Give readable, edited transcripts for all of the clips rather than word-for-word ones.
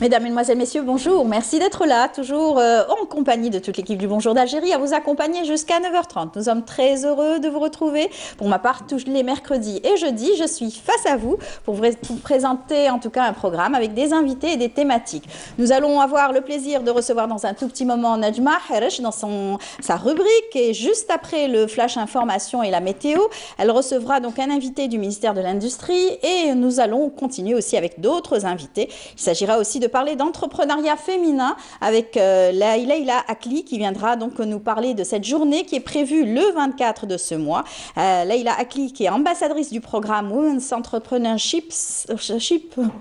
Mesdames, Mesdemoiselles, Messieurs, bonjour. Merci d'être là, toujours en compagnie de toute l'équipe du Bonjour d'Algérie, à vous accompagner jusqu'à 9h30. Nous sommes très heureux de vous retrouver. Pour ma part, tous les mercredis et jeudis, je suis face à vous pour vous présenter en tout cas un programme avec des invités et des thématiques. Nous allons avoir le plaisir de recevoir dans un tout petit moment Najma Hirsch dans sa rubrique. Et juste après le flash information et la météo, elle recevra donc un invité du ministère de l'Industrie et nous allons continuer aussi avec d'autres invités. Il s'agira aussi de parler d'entrepreneuriat féminin avec Leïla Akli qui viendra donc nous parler de cette journée qui est prévue le 24 de ce mois. Leïla Akli qui est ambassadrice du programme Women's Entrepreneurship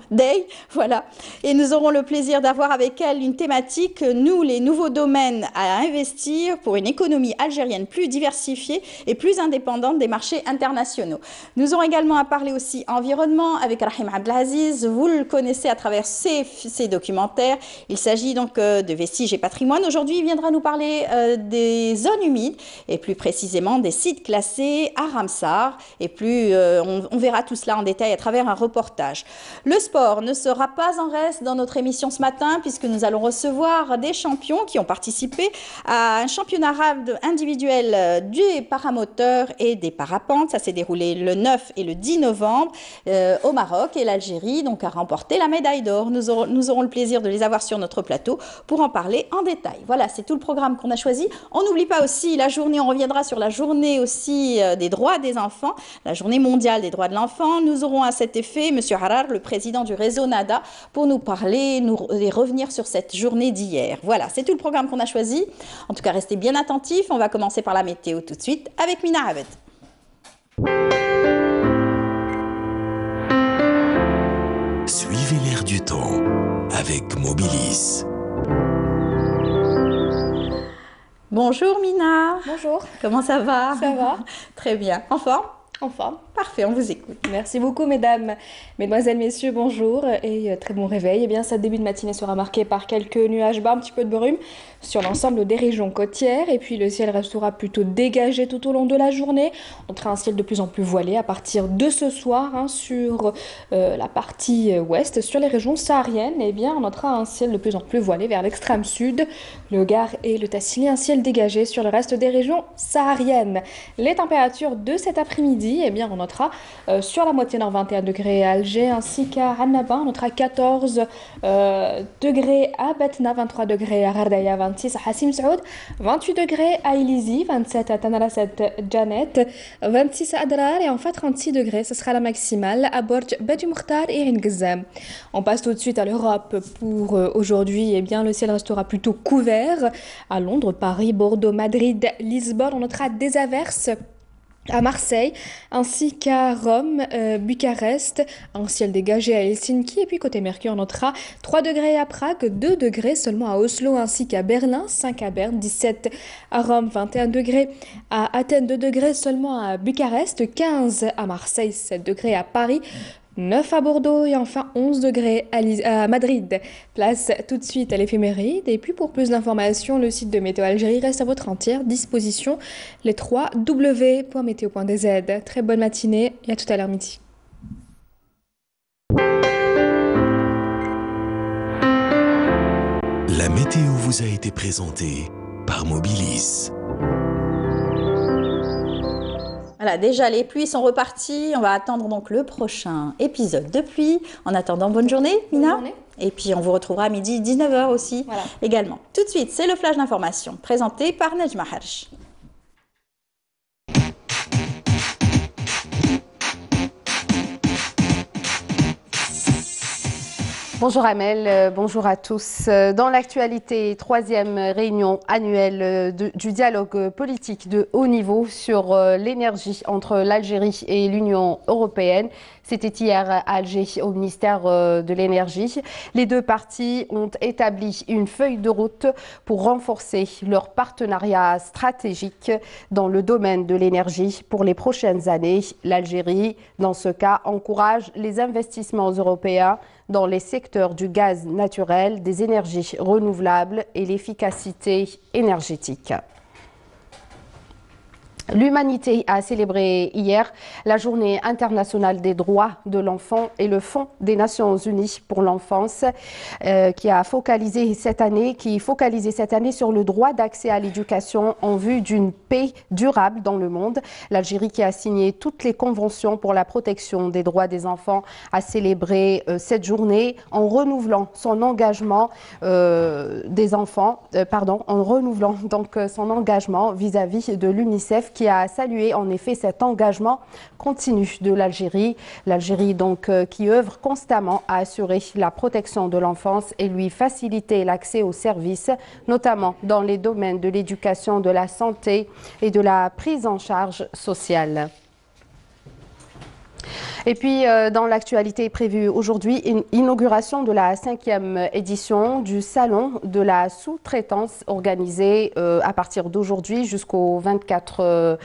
Day. Voilà. Et nous aurons le plaisir d'avoir avec elle une thématique, nous, les nouveaux domaines à investir pour une économie algérienne plus diversifiée et plus indépendante des marchés internationaux. Nous aurons également à parler aussi environnement avec Rahim Abdelaziz. Vous le connaissez à travers ses documentaires. Il s'agit donc de vestiges et patrimoine. Aujourd'hui, il viendra nous parler des zones humides et plus précisément des sites classés à Ramsar. Et plus, on verra tout cela en détail à travers un reportage. Le sport ne sera pas en reste dans notre émission ce matin puisque nous allons recevoir des champions qui ont participé à un championnat arabe individuel des paramoteurs et des parapentes. Ça s'est déroulé le 9 et le 10 novembre au Maroc et l'Algérie donc a remporté la médaille d'or. Nous aurons le plaisir de les avoir sur notre plateau pour en parler en détail. Voilà, c'est tout le programme qu'on a choisi. On n'oublie pas aussi la journée, on reviendra sur la journée aussi des droits des enfants, la journée mondiale des droits de l'enfant. Nous aurons à cet effet Monsieur Harar, le président du réseau NADA, pour nous parler et revenir sur cette journée d'hier. Voilà, c'est tout le programme qu'on a choisi. En tout cas, restez bien attentifs. On va commencer par la météo tout de suite avec Mina Abed. Suivez l'air du temps avec Mobilis. Bonjour Mina. Bonjour. Comment ça va? Ça va. Très bien. En forme? En forme. Parfait, on vous écoute. Merci beaucoup mesdames, mesdemoiselles, messieurs, bonjour et très bon réveil. Eh bien, ce début de matinée sera marqué par quelques nuages bas, un petit peu de brume sur l'ensemble des régions côtières et puis le ciel restera plutôt dégagé tout au long de la journée. On aura un ciel de plus en plus voilé à partir de ce soir hein, sur la partie ouest, sur les régions sahariennes. Eh bien, on notera un ciel de plus en plus voilé vers l'extrême sud, le Gard et le Tassili, un ciel dégagé sur le reste des régions sahariennes. Les températures de cet après-midi, eh bien, on notera sur la moitié nord 21 degrés à Alger ainsi qu'à Annaba, on notera 14 degrés à Batna, 23 degrés à Ghardaya, 26 à Hassim Saoud, 28 degrés à Ilizi, 27 à Tanaraset Janet, 26 à Adrar et enfin 36 degrés, ce sera la maximale à Borj Badi Mokhtar et Ain Ghazam. On passe tout de suite à l'Europe pour aujourd'hui, eh bien le ciel restera plutôt couvert à Londres, Paris, Bordeaux, Madrid, Lisbonne, on notera des averses à Marseille, ainsi qu'à Rome, Bucarest, un ciel dégagé à Helsinki. Et puis côté Mercure, on notera 3 degrés à Prague, 2 degrés seulement à Oslo ainsi qu'à Berlin, 5 à Berne, 17 à Rome, 21 degrés à Athènes, 2 degrés seulement à Bucarest, 15 à Marseille, 7 degrés à Paris, 9 à Bordeaux et enfin 11 degrés à Madrid. Place tout de suite à l'éphéméride. Et puis pour plus d'informations, le site de Météo Algérie reste à votre entière disposition, les 3w.météo.dz. Très bonne matinée et à tout à l'heure midi. La météo vous a été présentée par Mobilis. Voilà, déjà les pluies sont reparties, on va attendre donc le prochain épisode de pluie. En attendant, bonne journée Mina. Bonne journée. Et puis on vous retrouvera à midi 19h aussi voilà. Également. Tout de suite, c'est le flash d'information présenté par Najma Hirsch. Bonjour Amel, bonjour à tous. Dans l'actualité, troisième réunion annuelle du dialogue politique de haut niveau sur l'énergie entre l'Algérie et l'Union européenne. C'était hier à Alger au ministère de l'Énergie. Les deux parties ont établi une feuille de route pour renforcer leur partenariat stratégique dans le domaine de l'énergie pour les prochaines années. L'Algérie, dans ce cas, encourage les investissements européens dans les secteurs du gaz naturel, des énergies renouvelables et l'efficacité énergétique. L'humanité a célébré hier la journée internationale des droits de l'enfant et le Fonds des Nations Unies pour l'enfance qui focalisait cette année sur le droit d'accès à l'éducation en vue d'une paix durable dans le monde. L'Algérie, qui a signé toutes les conventions pour la protection des droits des enfants, a célébré cette journée en renouvelant son engagement vis-à-vis de l'UNICEF, qui a salué en effet cet engagement continu de l'Algérie. L'Algérie donc qui œuvre constamment à assurer la protection de l'enfance et lui faciliter l'accès aux services, notamment dans les domaines de l'éducation, de la santé et de la prise en charge sociale. Et puis, dans l'actualité prévue aujourd'hui, une inauguration de la 5e édition du Salon de la sous-traitance organisée à partir d'aujourd'hui jusqu'au 24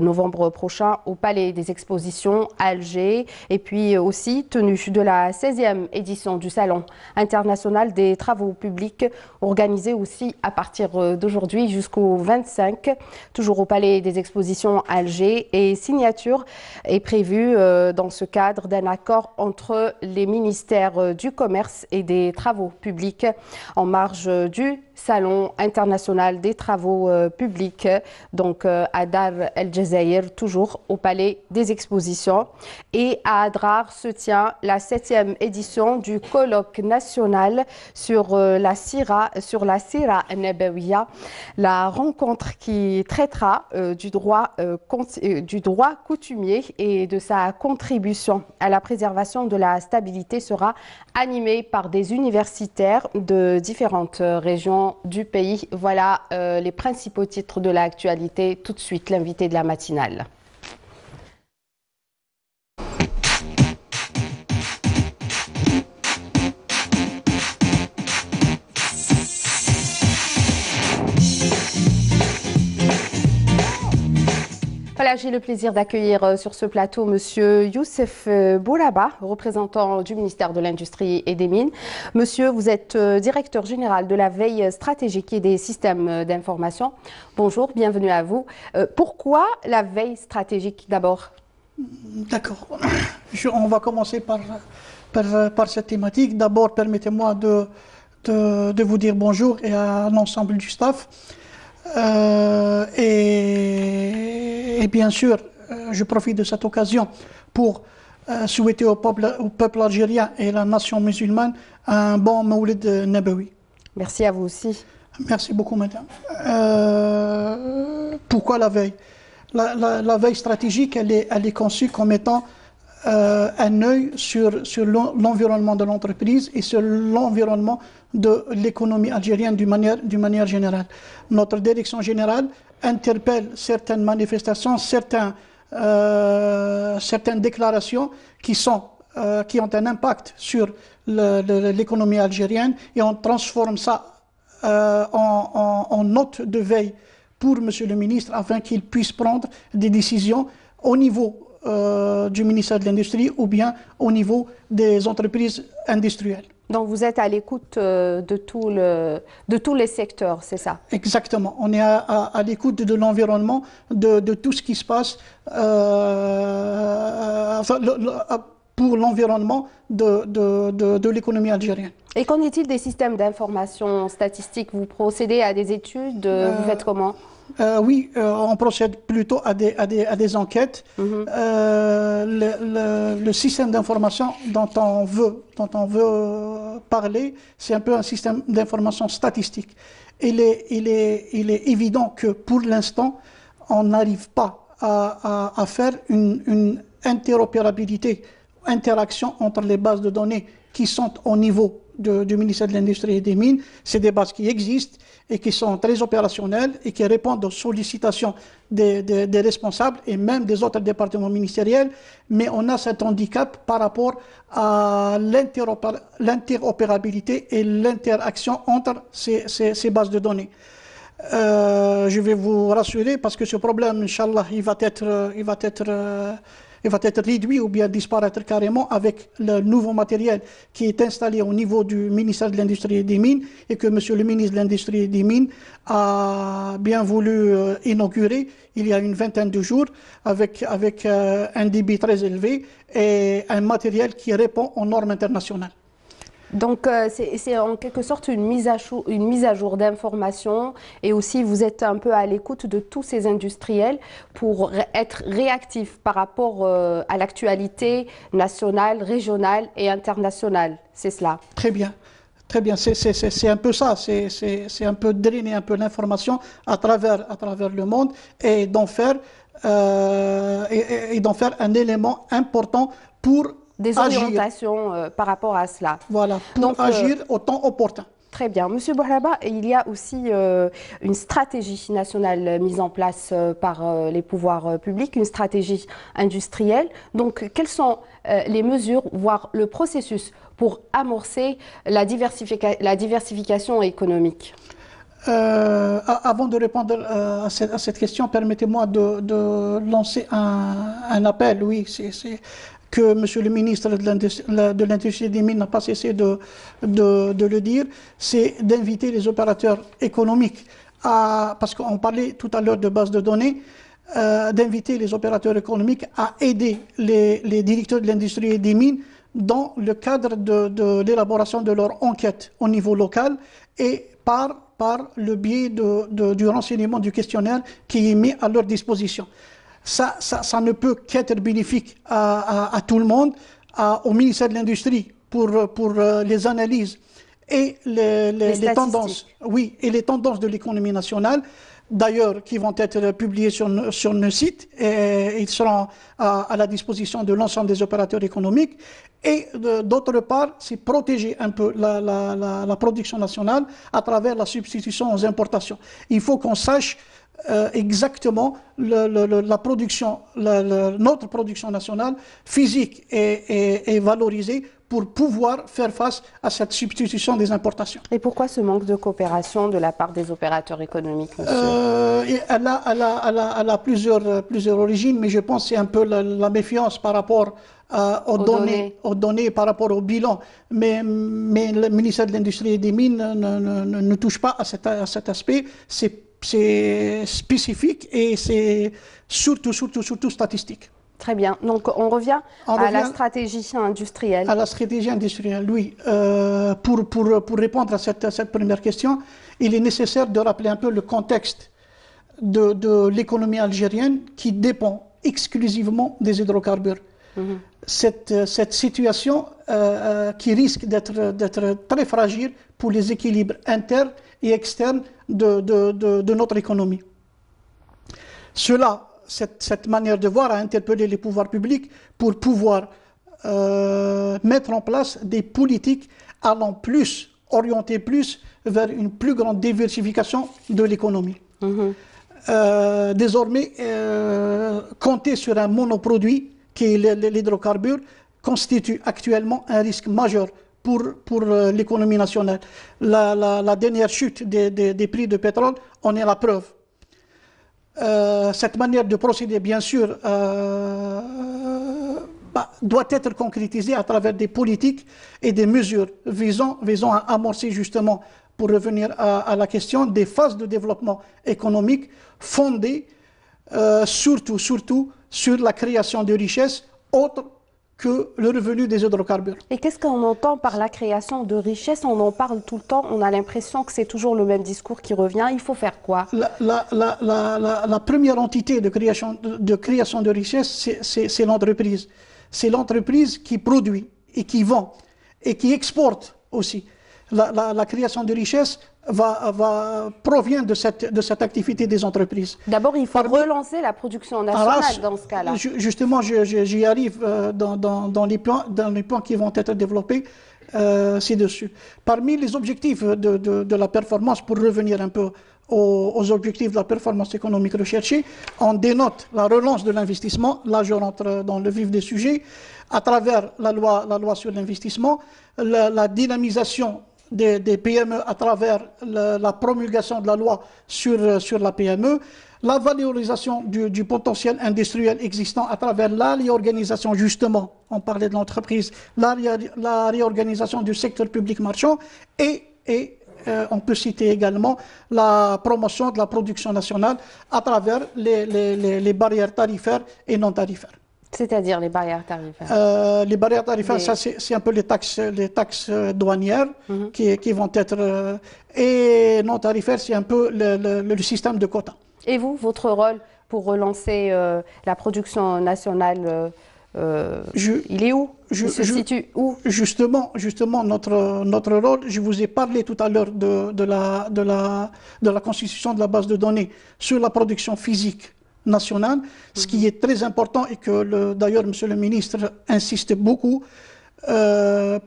novembre prochain au Palais des Expositions à Alger. Et puis aussi, tenue de la 16e édition du Salon international des travaux publics organisée aussi à partir d'aujourd'hui jusqu'au 25, toujours au Palais des Expositions à Alger. Et signature est prévue dans ce cadre d'un accord entre les ministères du Commerce et des Travaux publics en marge du Salon international des travaux publics, donc à Dar El Jazeir, toujours au Palais des Expositions. Et à Adrar se tient la 7e édition du colloque national sur la Sira Nabawiya, la rencontre qui traitera du droit coutumier et de sa contribution à la préservation de la stabilité sera animée par des universitaires de différentes régions du pays. Voilà les principaux titres de l'actualité. Tout de suite, l'invité de la matinale. Voilà, j'ai le plaisir d'accueillir sur ce plateau Monsieur Youssef Boulaba, représentant du ministère de l'Industrie et des Mines. Monsieur, vous êtes directeur général de la veille stratégique et des systèmes d'information. Bonjour, bienvenue à vous. Pourquoi la veille stratégique d'abord? D'accord. On va commencer par cette thématique. D'abord, permettez-moi de vous dire bonjour et à l'ensemble du staff. Et bien sûr, je profite de cette occasion pour souhaiter au peuple algérien et la nation musulmane un bon Mawlid Nabawi. Merci à vous aussi. Merci beaucoup, madame. Pourquoi la veille? La veille stratégique, elle est conçue comme étant un œil sur l'environnement de l'entreprise et sur l'environnement de l'économie algérienne d'une manière générale. Notre direction générale interpelle certaines manifestations, certaines déclarations qui ont un impact sur l'économie algérienne, et on transforme ça en note de veille pour monsieur le ministre afin qu'il puisse prendre des décisions au niveau du ministère de l'Industrie ou bien au niveau des entreprises industrielles. Donc vous êtes à l'écoute de tous les secteurs, c'est ça? Exactement. On est à l'écoute de l'environnement, de tout ce qui se passe pour l'environnement de l'économie algérienne. Et qu'en est-il des systèmes d'information statistique? Vous procédez à des études, vous faites comment? Oui, on procède plutôt à des enquêtes. Mm-hmm. Le système d'information dont on veut parler, c'est un peu un système d'information statistique. Il est évident que pour l'instant, on n'arrive pas à faire une interopérabilité, interaction entre les bases de données qui sont au niveau du ministère de l'Industrie et des Mines. C'est des bases qui existent et qui sont très opérationnelles et qui répondent aux sollicitations des responsables et même des autres départements ministériels. Mais on a cet handicap par rapport à l'interopérabilité et l'interaction entre ces bases de données. Je vais vous rassurer parce que ce problème, Inch'Allah, il va être il va être réduit ou bien disparaître carrément avec le nouveau matériel qui est installé au niveau du ministère de l'Industrie et des Mines et que monsieur le ministre de l'Industrie et des Mines a bien voulu inaugurer il y a une vingtaine de jours avec un débit très élevé et un matériel qui répond aux normes internationales. Donc c'est en quelque sorte une mise à jour d'informations et aussi vous êtes un peu à l'écoute de tous ces industriels pour être réactifs par rapport à l'actualité nationale, régionale et internationale, c'est cela? Très bien. Très bien, c'est un peu ça, c'est un peu drainer un peu l'information à travers le monde et d'en faire, faire un élément important pour des orientations par rapport à cela. Voilà, pour donc, agir au temps opportun. Très bien. Monsieur Boulaba, il y a aussi une stratégie nationale mise en place par les pouvoirs publics, une stratégie industrielle. Donc, quelles sont les mesures, voire le processus pour amorcer la diversification économique? Avant de répondre à cette question, permettez-moi de lancer un appel. Oui, c'est que monsieur le ministre de l'Industrie des Mines n'a pas cessé de le dire, c'est d'inviter les opérateurs économiques, parce qu'on parlait tout à l'heure de base de données, d'inviter les opérateurs économiques à aider les directeurs de l'Industrie et des Mines dans le cadre de l'élaboration de leur enquête au niveau local et par le biais du renseignement du questionnaire qui est mis à leur disposition. Ça ne peut qu'être bénéfique à tout le monde, au ministère de l'Industrie pour les analyses et les tendances, oui, et les tendances de l'économie nationale, d'ailleurs qui vont être publiées sur nos sites et ils seront à la disposition de l'ensemble des opérateurs économiques. Et d'autre part, c'est protéger un peu la production nationale à travers la substitution aux importations. Il faut qu'on sache exactement notre production nationale physique est valorisée pour pouvoir faire face à cette substitution des importations. Et pourquoi ce manque de coopération de la part des opérateurs économiques, monsieur? Elle a plusieurs origines, mais je pense que c'est un peu la méfiance par rapport aux données par rapport au bilan. Mais le ministère de l'Industrie et des Mines ne touche pas à cet aspect. C'est spécifique et c'est surtout statistique. Très bien. Donc on revient à la stratégie industrielle. À la stratégie industrielle, oui. Pour répondre à cette première question, il est nécessaire de rappeler un peu le contexte de l'économie algérienne qui dépend exclusivement des hydrocarbures. Mmh. Cette situation qui risque d'être très fragile pour les équilibres internes et externes de notre économie. Cette manière de voir a interpellé les pouvoirs publics pour pouvoir mettre en place des politiques orientées plus vers une plus grande diversification de l'économie. Mmh. Désormais, compter sur un monoproduit qui est l'hydrocarbure constitue actuellement un risque majeur pour l'économie nationale. La dernière chute des prix de pétrole en est la preuve. Cette manière de procéder, bien sûr, doit être concrétisée à travers des politiques et des mesures visant à amorcer justement, pour revenir à la question, des phases de développement économique fondées surtout sur la création de richesses autres que le revenu des hydrocarbures. Et qu'est-ce qu'on entend par la création de richesses? On en parle tout le temps, on a l'impression que c'est toujours le même discours qui revient. Il faut faire quoi? La première entité de création de richesses, c'est l'entreprise. C'est l'entreprise qui produit et qui vend et qui exporte aussi. La création de richesses provient de cette activité des entreprises. D'abord, il faut relancer la production nationale dans ce cas-là. Justement, j'y arrive dans les points qui vont être développés ci-dessus. Parmi les objectifs de la performance, pour revenir un peu aux objectifs de la performance économique recherchée, on dénote la relance de l'investissement. Là, je rentre dans le vif des sujets. À travers la loi sur l'investissement, la dynamisation des PME à travers la promulgation de la loi sur la PME, la valorisation du potentiel industriel existant à travers la réorganisation, justement, on parlait de l'entreprise, la réorganisation du secteur public marchand et on peut citer également la promotion de la production nationale à travers les barrières tarifaires et non tarifaires. C'est-à-dire les barrières tarifaires les barrières tarifaires, ça c'est un peu les taxes douanières qui vont être... et non tarifaires, c'est un peu le système de quotas. Et vous, votre rôle pour relancer la production nationale, il est où? Il se situe où? Justement, notre rôle, je vous ai parlé tout à l'heure de la constitution de la base de données sur la production physique nationale, ce qui est très important et que d'ailleurs Monsieur le ministre insiste beaucoup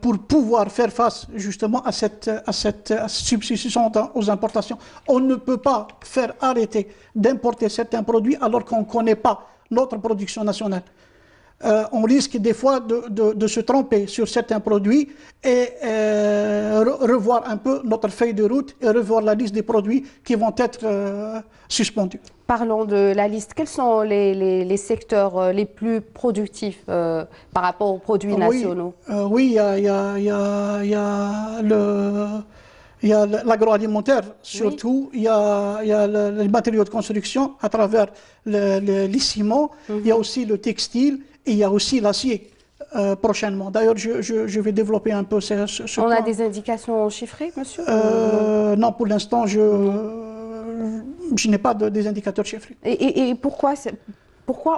pour pouvoir faire face justement à cette substitution aux importations. On ne peut pas faire arrêter d'importer certains produits alors qu'on ne connaît pas notre production nationale. On risque des fois de se tromper sur certains produits et revoir un peu notre feuille de route et revoir la liste des produits qui vont être suspendus. Parlons de la liste. Quels sont les secteurs les plus productifs par rapport aux produits nationaux? Oui, il y a l'agroalimentaire, surtout, il y a les matériaux de construction à travers les ciments, il y a aussi le textile et il y a aussi l'acier prochainement. D'ailleurs, je vais développer un peu ce point. On a des indications chiffrées, monsieur? Non, pour l'instant, je n'ai pas des indicateurs chiffrés. Et pourquoi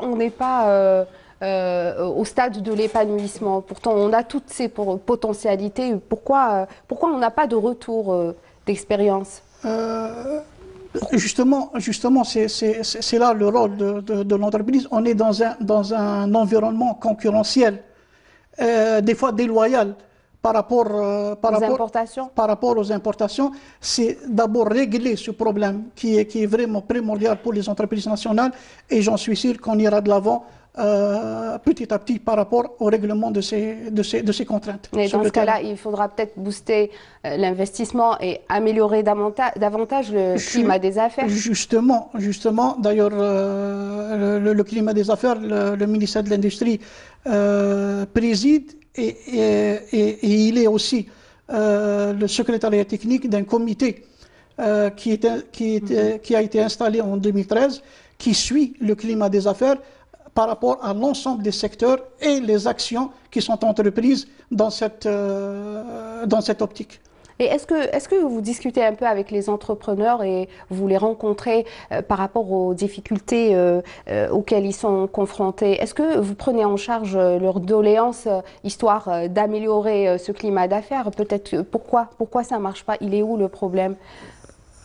on n'est pas... au stade de l'épanouissement. Pourtant, on a toutes ces potentialités. Pourquoi on n'a pas de retour d'expérience? Justement, c'est là le rôle de l'entreprise. On est dans un environnement concurrentiel, des fois déloyal par rapport aux importations. C'est d'abord régler ce problème qui est vraiment primordial pour les entreprises nationales et j'en suis sûr qu'on ira de l'avant petit à petit par rapport au règlement de ces contraintes. Mais dans ce cas-là, il faudra peut-être booster l'investissement et améliorer davantage le climat des affaires. Justement. D'ailleurs, le climat des affaires, le ministère de l'Industrie préside et il est aussi le secrétariat technique d'un comité qui a été installé en 2013 qui suit le climat des affaires par rapport à l'ensemble des secteurs et les actions qui sont entreprises dans cette optique. Et est-ce que vous discutez un peu avec les entrepreneurs et vous les rencontrez par rapport aux difficultés auxquelles ils sont confrontés? Est-ce que vous prenez en charge leurs doléances, histoire d'améliorer ce climat d'affaires? Peut-être pourquoi ça ne marche pas? Il est où le problème?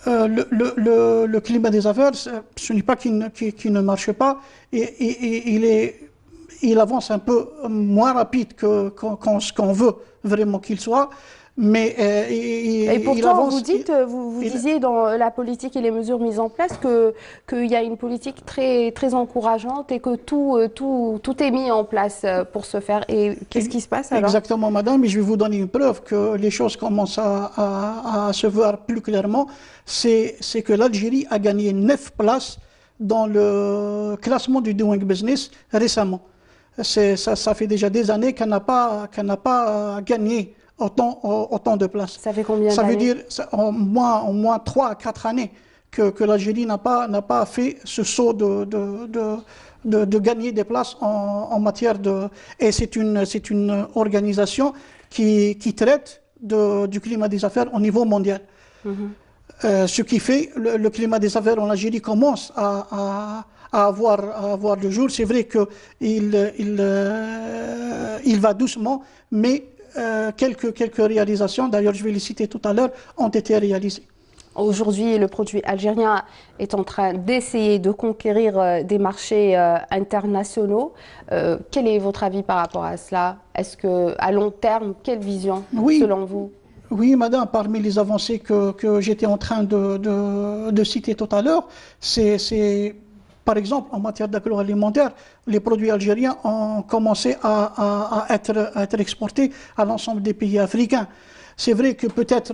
Le climat des affaires, ce n'est pas qu'il ne marche pas, et il avance un peu moins rapide qu'on veut vraiment qu'il soit, mais et pourtant, il avance. Vous disiez dans la politique et les mesures mises en place qu'il y a une politique très, très encourageante et que tout est mis en place pour ce faire. Et qu'est-ce qui se passe alors? Exactement, madame, et je vais vous donner une preuve que les choses commencent à se voir plus clairement. C'est que l'Algérie a gagné 9 places dans le classement du Doing Business récemment. Ça fait déjà des années qu'elle n'a pas gagné autant de places. Ça fait combien d'années? Ça veut dire au moins 3 à 4 années que l'Algérie n'a pas fait ce saut de gagner des places en matière de... Et c'est une organisation qui traite du climat des affaires au niveau mondial. Ce qui fait le climat des affaires en Algérie commence à avoir le jour. C'est vrai qu'il va doucement, mais... quelques réalisations, d'ailleurs je vais les citer tout à l'heure, ont été réalisées. Aujourd'hui, le produit algérien est en train d'essayer de conquérir des marchés internationaux. Quel est votre avis par rapport à cela? Est-ce qu'à long terme, quelle vision selon vous? Oui, madame, parmi les avancées que j'étais en train de citer tout à l'heure, c'est par exemple, en matière d'agroalimentaire, les produits algériens ont commencé à être exportés à l'ensemble des pays africains. C'est vrai que peut-être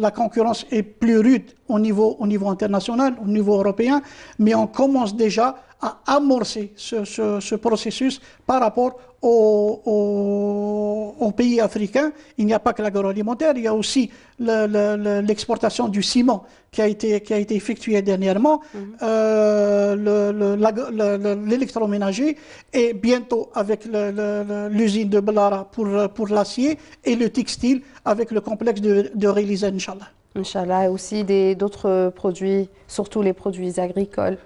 la concurrence est plus rude au niveau international, au niveau européen, mais on commence déjà à amorcer ce processus par rapport aux pays africains. Il n'y a pas que l'agroalimentaire, il y a aussi l'exportation du ciment qui a été effectuée dernièrement, l'électroménager, et bientôt avec l'usine de Belara pour l'acier, et le textile avec le complexe de Réliza, Inch'Allah. Inch'Allah, et aussi d'autres produits, surtout les produits agricoles.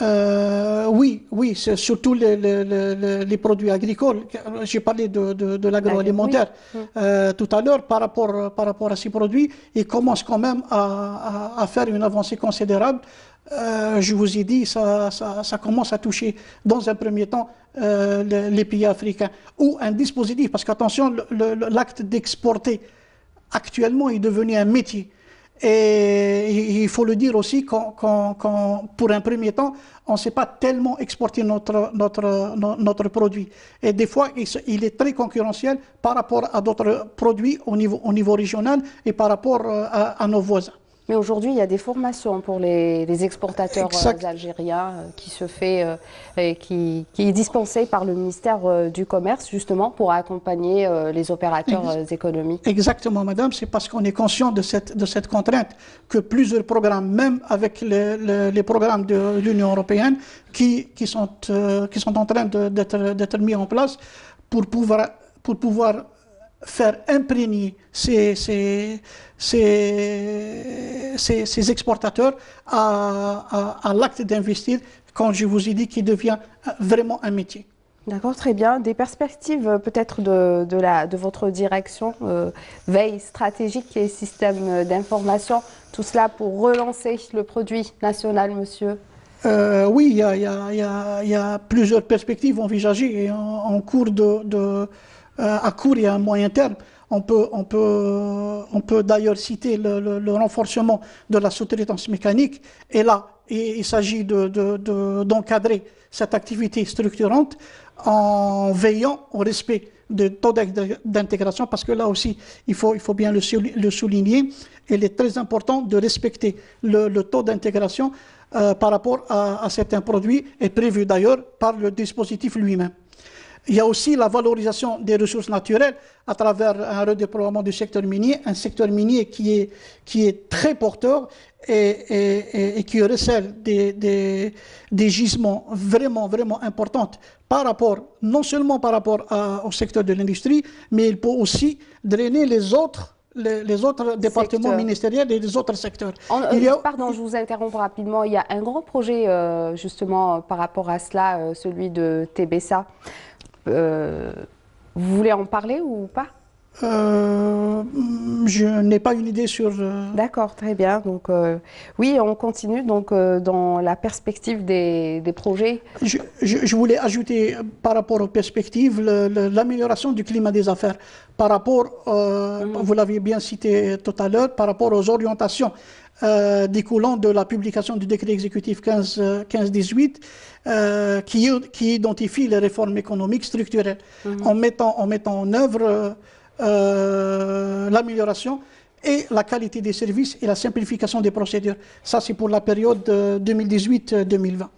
Oui, surtout les produits agricoles. J'ai parlé de l'agroalimentaire tout à l'heure par rapport à ces produits. Ils commencent quand même à faire une avancée considérable. Je vous ai dit, ça commence à toucher dans un premier temps les pays africains. Ou un dispositif, parce qu'attention, l'acte d'exporter actuellement est devenu un métier. Et il faut le dire aussi, pour un premier temps, on ne sait pas tellement exporter notre produit. Et des fois, il est très concurrentiel par rapport à d'autres produits au niveau régional et par rapport à nos voisins. Mais aujourd'hui, il y a des formations pour les exportateurs algériens qui est dispensée par le ministère du Commerce, justement, pour accompagner les opérateurs économiques. Exactement, madame. C'est parce qu'on est conscient de cette contrainte que plusieurs programmes, même avec les programmes de l'Union européenne, qui sont en train d'être mis en place pour pouvoir faire imprégner ces exportateurs à l'acte d'investir, quand je vous ai dit qu'il devient vraiment un métier. D'accord, très bien. Des perspectives peut-être de votre direction, veille stratégique et système d'information, tout cela pour relancer le produit national, monsieur? Oui, il y a plusieurs perspectives envisagées et en cours à court et à moyen terme. On peut d'ailleurs citer le renforcement de la sous-traitance mécanique. Et là, il s'agit d'encadrer cette activité structurante en veillant au respect de taux d'intégration, parce que là aussi, il faut bien le souligner. Il est très important de respecter le taux d'intégration par rapport à certains produits, et prévu d'ailleurs par le dispositif lui-même. Il y a aussi la valorisation des ressources naturelles à travers un redéploiement du secteur minier, un secteur minier qui est très porteur et qui recèle des gisements vraiment importants non seulement par rapport au secteur de l'industrie, mais il peut aussi drainer les autres départements ministériels et les autres secteurs. Pardon, je vous interromps rapidement. Il y a un grand projet justement par rapport à cela, celui de TBSA. Vous voulez en parler ou pas? Je n'ai pas une idée sur... D'accord, très bien. Donc, oui, on continue donc, dans la perspective des projets. Je voulais ajouter par rapport aux perspectives l'amélioration du climat des affaires. Par rapport, vous l'avez bien cité tout à l'heure, par rapport aux orientations découlant de la publication du décret exécutif 15-18 qui identifie les réformes économiques structurelles en mettant en œuvre l'amélioration et la qualité des services et la simplification des procédures. Ça, c'est pour la période 2018-2020.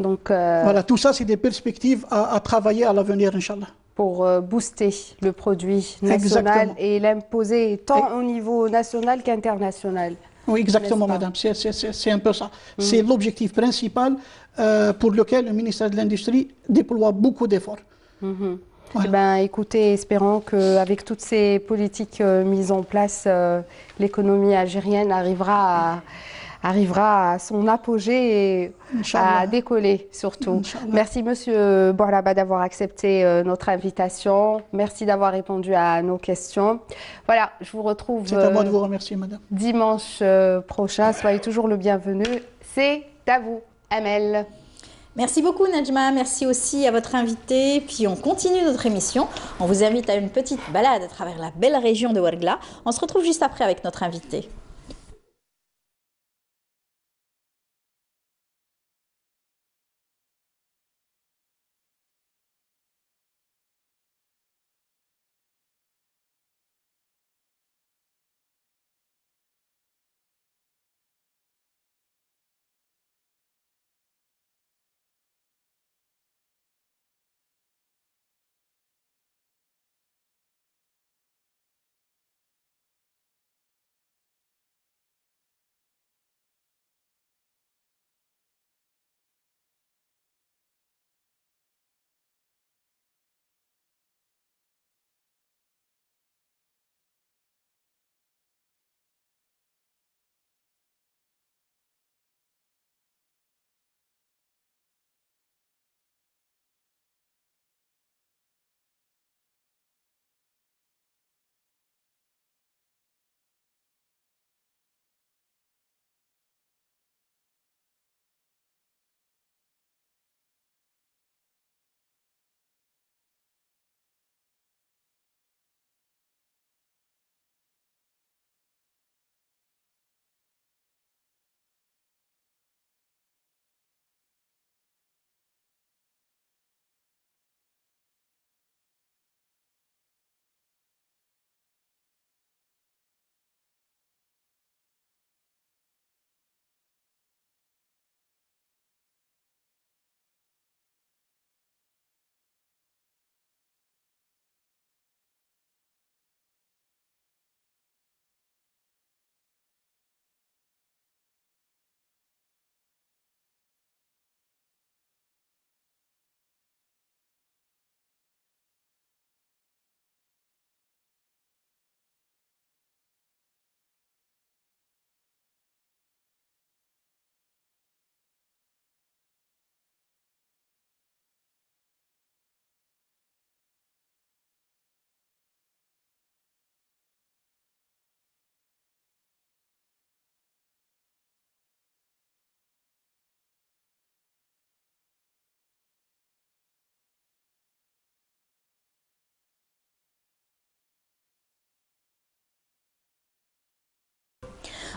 Donc, voilà, tout ça, c'est des perspectives à travailler à l'avenir, Inch'Allah. Pour booster le produit national. Exactement. Et l'imposer tant au niveau national qu'international. Oui, exactement, madame. C'est un peu ça. C'est l'objectif principal pour lequel le ministère de l'Industrie déploie beaucoup d'efforts. Voilà. Eh ben, écoutez, espérons qu'avec toutes ces politiques mises en place, l'économie algérienne arrivera à son apogée et à décoller surtout. Merci Monsieur Boulaba d'avoir accepté notre invitation. Merci d'avoir répondu à nos questions. Voilà, je vous retrouve dimanche prochain. Soyez toujours le bienvenu. C'est à vous, Amel. Merci beaucoup Najma, merci aussi à votre invité. Puis on continue notre émission. On vous invite à une petite balade à travers la belle région de Ouergla. On se retrouve juste après avec notre invité.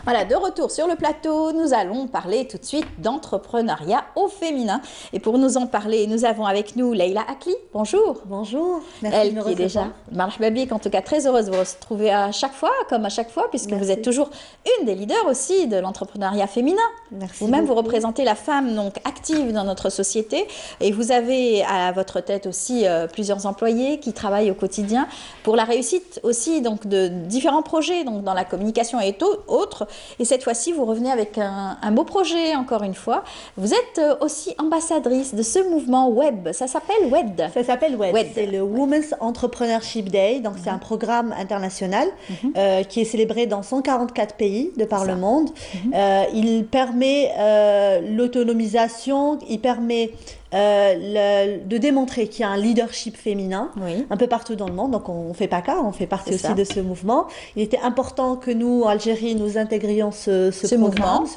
Voilà, de retour sur le plateau, nous allons parler tout de suite d'entrepreneuriat au féminin. Et pour nous en parler, nous avons avec nous Leïla Akli. Bonjour. Bonjour. Merci Elle de me qui est déjà Marhaba Bik, en tout cas très heureuse de vous retrouver à chaque fois, puisque vous êtes toujours une des leaders aussi de l'entrepreneuriat féminin. Merci. Vous-même, vous représentez la femme donc active dans notre société et vous avez à votre tête aussi plusieurs employés qui travaillent au quotidien pour la réussite aussi donc de différents projets donc dans la communication et autres. Et cette fois-ci, vous revenez avec un beau projet, encore une fois. Vous êtes aussi ambassadrice de ce mouvement web. Ça s'appelle WED. Ça s'appelle WED. C'est le Women's Entrepreneurship Day. Donc, c'est un programme international qui est célébré dans 144 pays de par le monde. Il permet l'autonomisation, il permet de démontrer qu'il y a un leadership féminin un peu partout dans le monde. Donc on ne fait pas cas, on fait partie aussi de ce mouvement. Il était important que nous, en Algérie, nous intégrions ce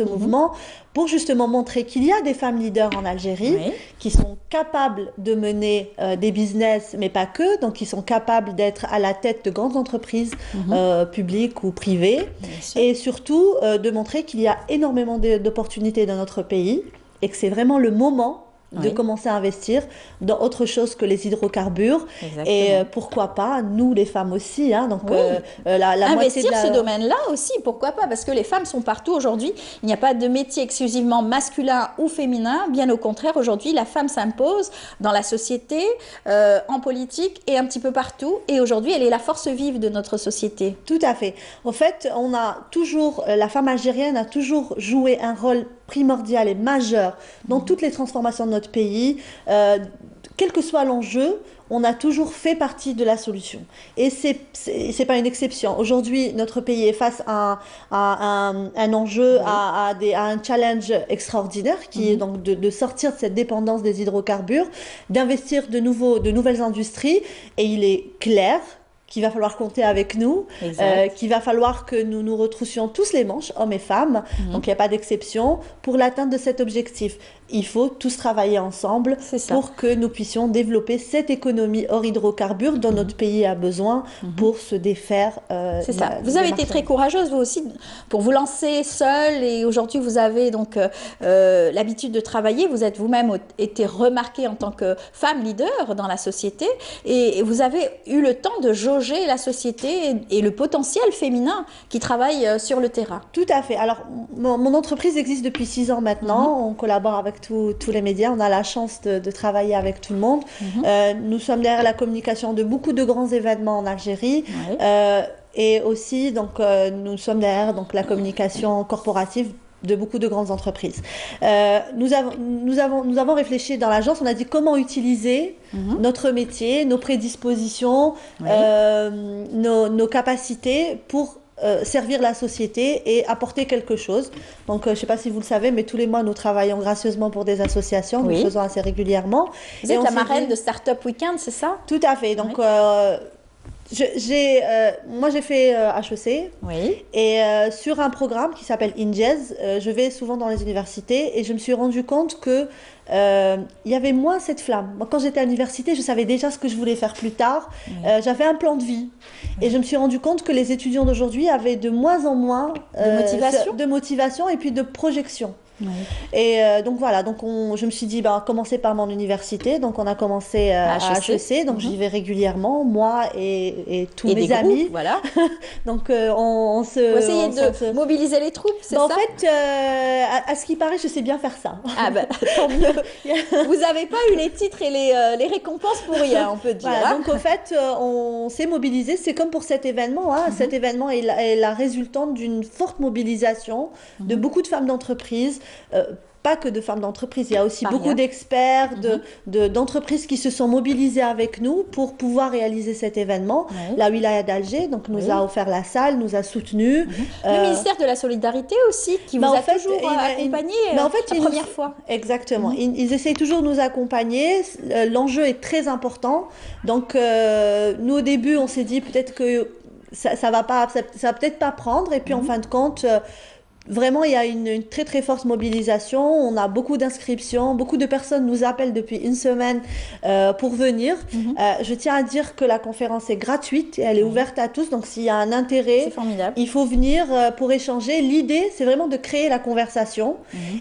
mouvement pour justement montrer qu'il y a des femmes leaders en Algérie qui sont capables de mener des business, mais pas que, donc qui sont capables d'être à la tête de grandes entreprises publiques ou privées, et surtout de montrer qu'il y a énormément d'opportunités dans notre pays et que c'est vraiment le moment de commencer à investir dans autre chose que les hydrocarbures. Et pourquoi pas, nous les femmes aussi, hein, donc la moitié de la... ce domaine-là aussi, pourquoi pas, parce que les femmes sont partout aujourd'hui, il n'y a pas de métier exclusivement masculin ou féminin, bien au contraire, aujourd'hui la femme s'impose dans la société, en politique et un petit peu partout, et aujourd'hui elle est la force vive de notre société. Tout à fait. En fait, on a toujours, la femme algérienne a toujours joué un rôle primordial et majeur dans toutes les transformations de notre pays, quel que soit l'enjeu, on a toujours fait partie de la solution. Et c'est pas une exception. Aujourd'hui, notre pays est face à un enjeu, à un challenge extraordinaire qui est donc de sortir de cette dépendance des hydrocarbures, d'investir de nouvelles industries. Et il est clair qu'il va falloir compter avec nous, qu'il va falloir que nous nous retroussions tous les manches, hommes et femmes, donc il n'y a pas d'exception, pour l'atteinte de cet objectif. Il faut tous travailler ensemble pour que nous puissions développer cette économie hors hydrocarbures dont notre pays a besoin pour se défaire. C'est ça. Vous avez été très courageuse, vous aussi, pour vous lancer seule, et aujourd'hui vous avez donc l'habitude de travailler. Vous êtes vous-même été remarquée en tant que femme leader dans la société et vous avez eu le temps de jauger la société et le potentiel féminin qui travaille sur le terrain. Tout à fait. Alors, mon entreprise existe depuis 6 ans maintenant. On collabore avec tous les médias, on a la chance de travailler avec tout le monde. Nous sommes derrière la communication de beaucoup de grands événements en Algérie. Et aussi, donc, nous sommes derrière donc, la communication corporative de beaucoup de grandes entreprises. Nous avons réfléchi dans l'agence, on a dit comment utiliser notre métier, nos prédispositions, nos capacités pour servir la société et apporter quelque chose. Donc, je ne sais pas si vous le savez, mais tous les mois, nous travaillons gracieusement pour des associations. Nous le faisons assez régulièrement. Vous êtes la marraine de Startup Weekend, c'est ça? Tout à fait. Donc, moi, j'ai fait HEC. Et sur un programme qui s'appelle INJES, je vais souvent dans les universités et je me suis rendu compte que il y avait moins cette flamme. Moi, quand j'étais à l'université, je savais déjà ce que je voulais faire plus tard. J'avais un plan de vie. Et je me suis rendu compte que les étudiants d'aujourd'hui avaient de moins en moins de motivation et puis de projection. Et donc voilà, donc je me suis dit, bah, commencer par mon université. Donc on a commencé à HEC, donc j'y vais régulièrement, moi et tous mes amis. Groupes, voilà. Donc on essaye de mobiliser les troupes, c'est ça? En fait, à ce qui paraît, je sais bien faire ça. Ah ben, tant mieux. Vous n'avez pas eu les titres et les récompenses pour rien, on peut dire. Voilà, donc en fait, on s'est mobilisé. C'est comme pour cet événement. Cet événement est la résultante d'une forte mobilisation de beaucoup de femmes d'entreprise. Pas que de femmes d'entreprise, il y a aussi beaucoup d'experts, d'entreprises qui se sont mobilisées avec nous pour pouvoir réaliser cet événement. La wilaya d'Alger donc nous a offert la salle, nous a soutenus. Le ministère de la Solidarité aussi, qui vous a toujours accompagnés la première fois. Exactement, ils essayent toujours de nous accompagner. L'enjeu est très important. Donc nous au début, on s'est dit peut-être que ça va peut-être pas prendre. Et puis en fin de compte... Vraiment, il y a une très très forte mobilisation, on a beaucoup d'inscriptions, beaucoup de personnes nous appellent depuis une semaine pour venir. Je tiens à dire que la conférence est gratuite, elle est ouverte à tous, donc s'il y a un intérêt, il faut venir pour échanger. L'idée, c'est vraiment de créer la conversation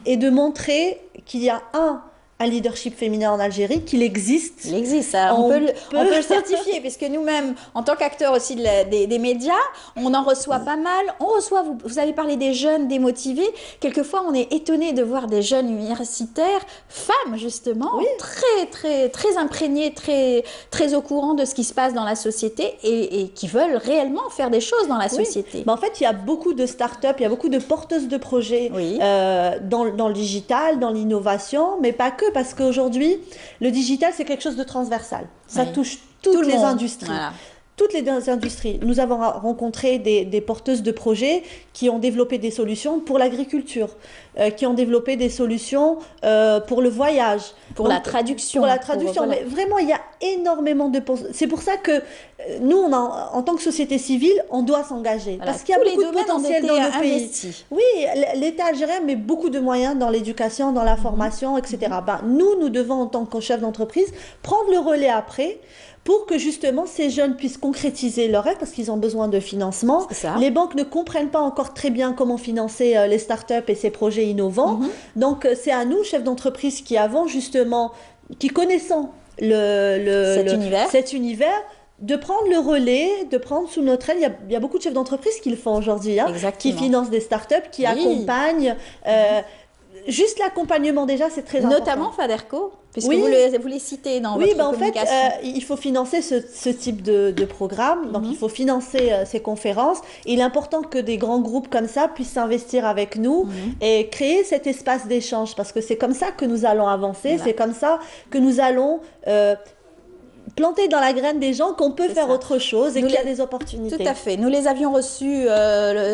et de montrer qu'il y a un leadership féminin en Algérie, qu'il existe. Il existe, ça. On peut le certifier, parce que nous-mêmes, en tant qu'acteurs aussi des médias, on en reçoit pas mal. On reçoit, vous avez parlé des jeunes démotivés. Quelquefois, on est étonné de voir des jeunes universitaires, femmes justement, très, très, très imprégnées, très, très au courant de ce qui se passe dans la société et qui veulent réellement faire des choses dans la société. Mais en fait, il y a beaucoup de start-up, il y a beaucoup de porteuses de projets dans le digital, dans l'innovation, mais pas que. Parce qu'aujourd'hui, le digital, c'est quelque chose de transversal. Ça touche toutes les industries. Voilà. Toutes les industries. Nous avons rencontré des porteuses de projets qui ont développé des solutions pour l'agriculture, qui ont développé des solutions pour le voyage. Pour la traduction. Pour la traduction. Voilà. Mais vraiment, il y a énormément de... C'est pour ça que nous, en tant que société civile, on doit s'engager. Voilà. Parce qu'il y a beaucoup de potentiel dans le pays. Oui, l'État algérien met beaucoup de moyens dans l'éducation, dans la formation, etc. Ben, nous devons, en tant que chef d'entreprise, prendre le relais après pour que justement ces jeunes puissent concrétiser leurs rêves, parce qu'ils ont besoin de financement. Les banques ne comprennent pas encore très bien comment financer les startups et ces projets innovants. Donc c'est à nous, chefs d'entreprise, qui avons justement, qui connaissons cet univers, de prendre le relais, de prendre sous notre aile. Il y a beaucoup de chefs d'entreprise qui le font aujourd'hui, qui financent des startups, qui accompagnent. Juste l'accompagnement, déjà, c'est très important. Notamment Faderco, puisque vous les citez dans votre communication. Oui, en fait, il faut financer ce type de programme. Donc, il faut financer ces conférences. Il est important que des grands groupes comme ça puissent s'investir avec nous et créer cet espace d'échange. Parce que c'est comme ça que nous allons avancer. Voilà. C'est comme ça que nous allons... planter dans la graine des gens qu'on peut faire autre chose et qu'il y a des opportunités. Tout à fait. Nous les avions reçus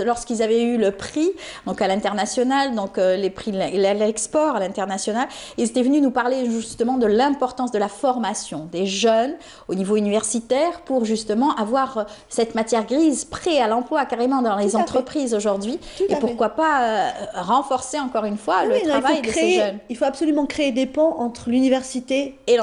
lorsqu'ils avaient eu le prix, donc à l'international, donc les prix l'export à l'international. Ils étaient venus nous parler justement de l'importance de la formation des jeunes au niveau universitaire pour justement avoir cette matière grise prête à l'emploi carrément dans les entreprises aujourd'hui. Et pourquoi pas renforcer encore une fois le travail de ces jeunes. Il faut absolument créer des ponts entre l'université et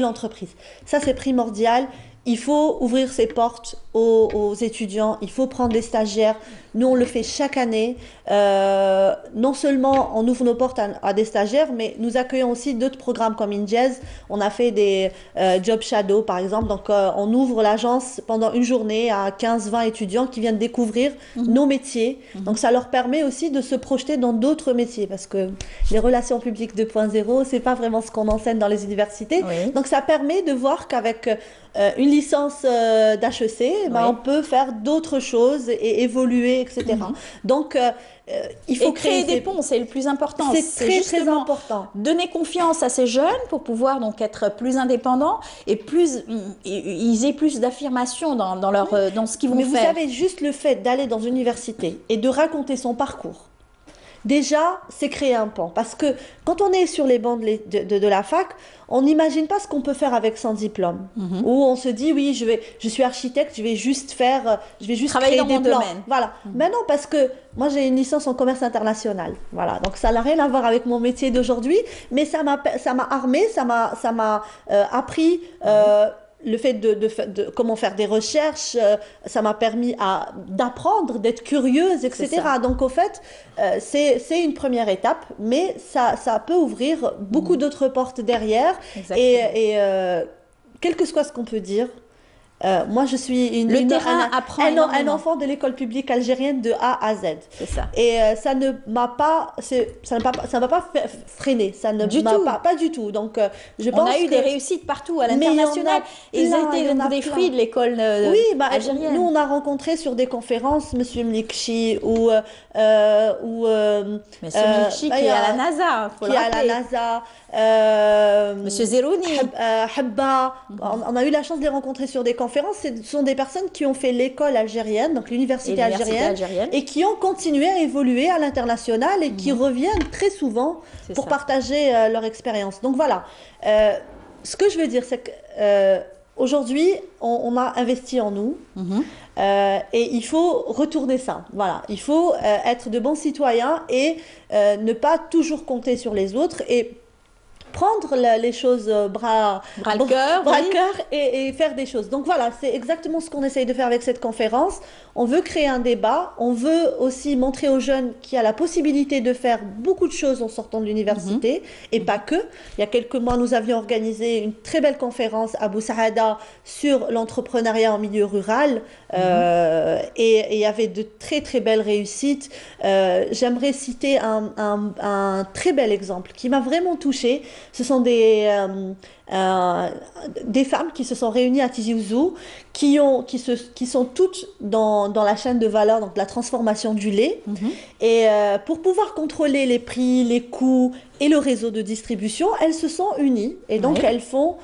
l'entreprise. Ça, c'est primordial. Il faut ouvrir ses portes aux étudiants, il faut prendre des stagiaires. Nous, on le fait chaque année. Non seulement on ouvre nos portes à des stagiaires, mais nous accueillons aussi d'autres programmes comme InJazz. On a fait des job shadow, par exemple. Donc, on ouvre l'agence pendant une journée à 15-20 étudiants qui viennent découvrir nos métiers. Donc, ça leur permet aussi de se projeter dans d'autres métiers parce que les relations publiques 2.0, c'est pas vraiment ce qu'on enseigne dans les universités. Donc, ça permet de voir qu'avec une licence d'HEC, on peut faire d'autres choses et évoluer, etc. Donc, il faut créer des ponts, c'est le plus important. C'est très, très important. Donner confiance à ces jeunes pour pouvoir donc être plus indépendants et ils aient plus d'affirmation dans ce qu'ils vont faire. Mais vous savez, juste le fait d'aller dans une université et de raconter son parcours, déjà, c'est créer un pont. Parce que quand on est sur les bancs de la fac, on n'imagine pas ce qu'on peut faire avec son diplôme. Ou on se dit, oui, je suis architecte, je vais juste créer des plans. Voilà. Mais non, parce que moi, j'ai une licence en commerce international. Voilà. Donc, ça n'a rien à voir avec mon métier d'aujourd'hui. Mais ça m'a armée, ça m'a appris... le fait de comment faire des recherches, ça m'a permis d'apprendre, d'être curieuse, etc. Donc, au fait, c'est une première étape, mais ça peut ouvrir beaucoup d'autres portes derrière. Et quel que soit ce qu'on peut dire, moi, je suis un enfant de l'école publique algérienne de A à Z. C'est ça. Et ça ne m'a pas, freiné. Ça ne m'a pas du tout. Donc, je pense qu'on a eu des réussites partout à l'international. Et ils étaient des fruits de l'école algérienne. Nous, on a rencontré sur des conférences Monsieur Mlikchi ou Monsieur Mlikchi qui est à la NASA. Monsieur Zerouni. Habba. On a eu la chance de les rencontrer sur des conférences. Ce sont des personnes qui ont fait l'école algérienne, donc l'université algérienne, et qui ont continué à évoluer à l'international et qui reviennent très souvent pour partager leur expérience. Donc voilà, ce que je veux dire, c'est que Aujourd'hui, on a investi en nous et il faut retourner ça. Voilà. Il faut être de bons citoyens et ne pas toujours compter sur les autres et prendre les choses bras le cœur et faire des choses. Donc voilà, c'est exactement ce qu'on essaye de faire avec cette conférence. On veut créer un débat, on veut aussi montrer aux jeunes qu'il y a la possibilité de faire beaucoup de choses en sortant de l'université et pas que. Il y a quelques mois, nous avions organisé une très belle conférence à Boussaada sur l'entrepreneuriat en milieu rural et il y avait de très belles réussites. J'aimerais citer un très bel exemple qui m'a vraiment touchée. Ce sont des femmes qui se sont réunies à Tizi Ouzou, qui sont toutes dans la chaîne de valeur, donc la transformation du lait. Et pour pouvoir contrôler les prix, les coûts et le réseau de distribution, elles se sont unies. Et donc, elles font...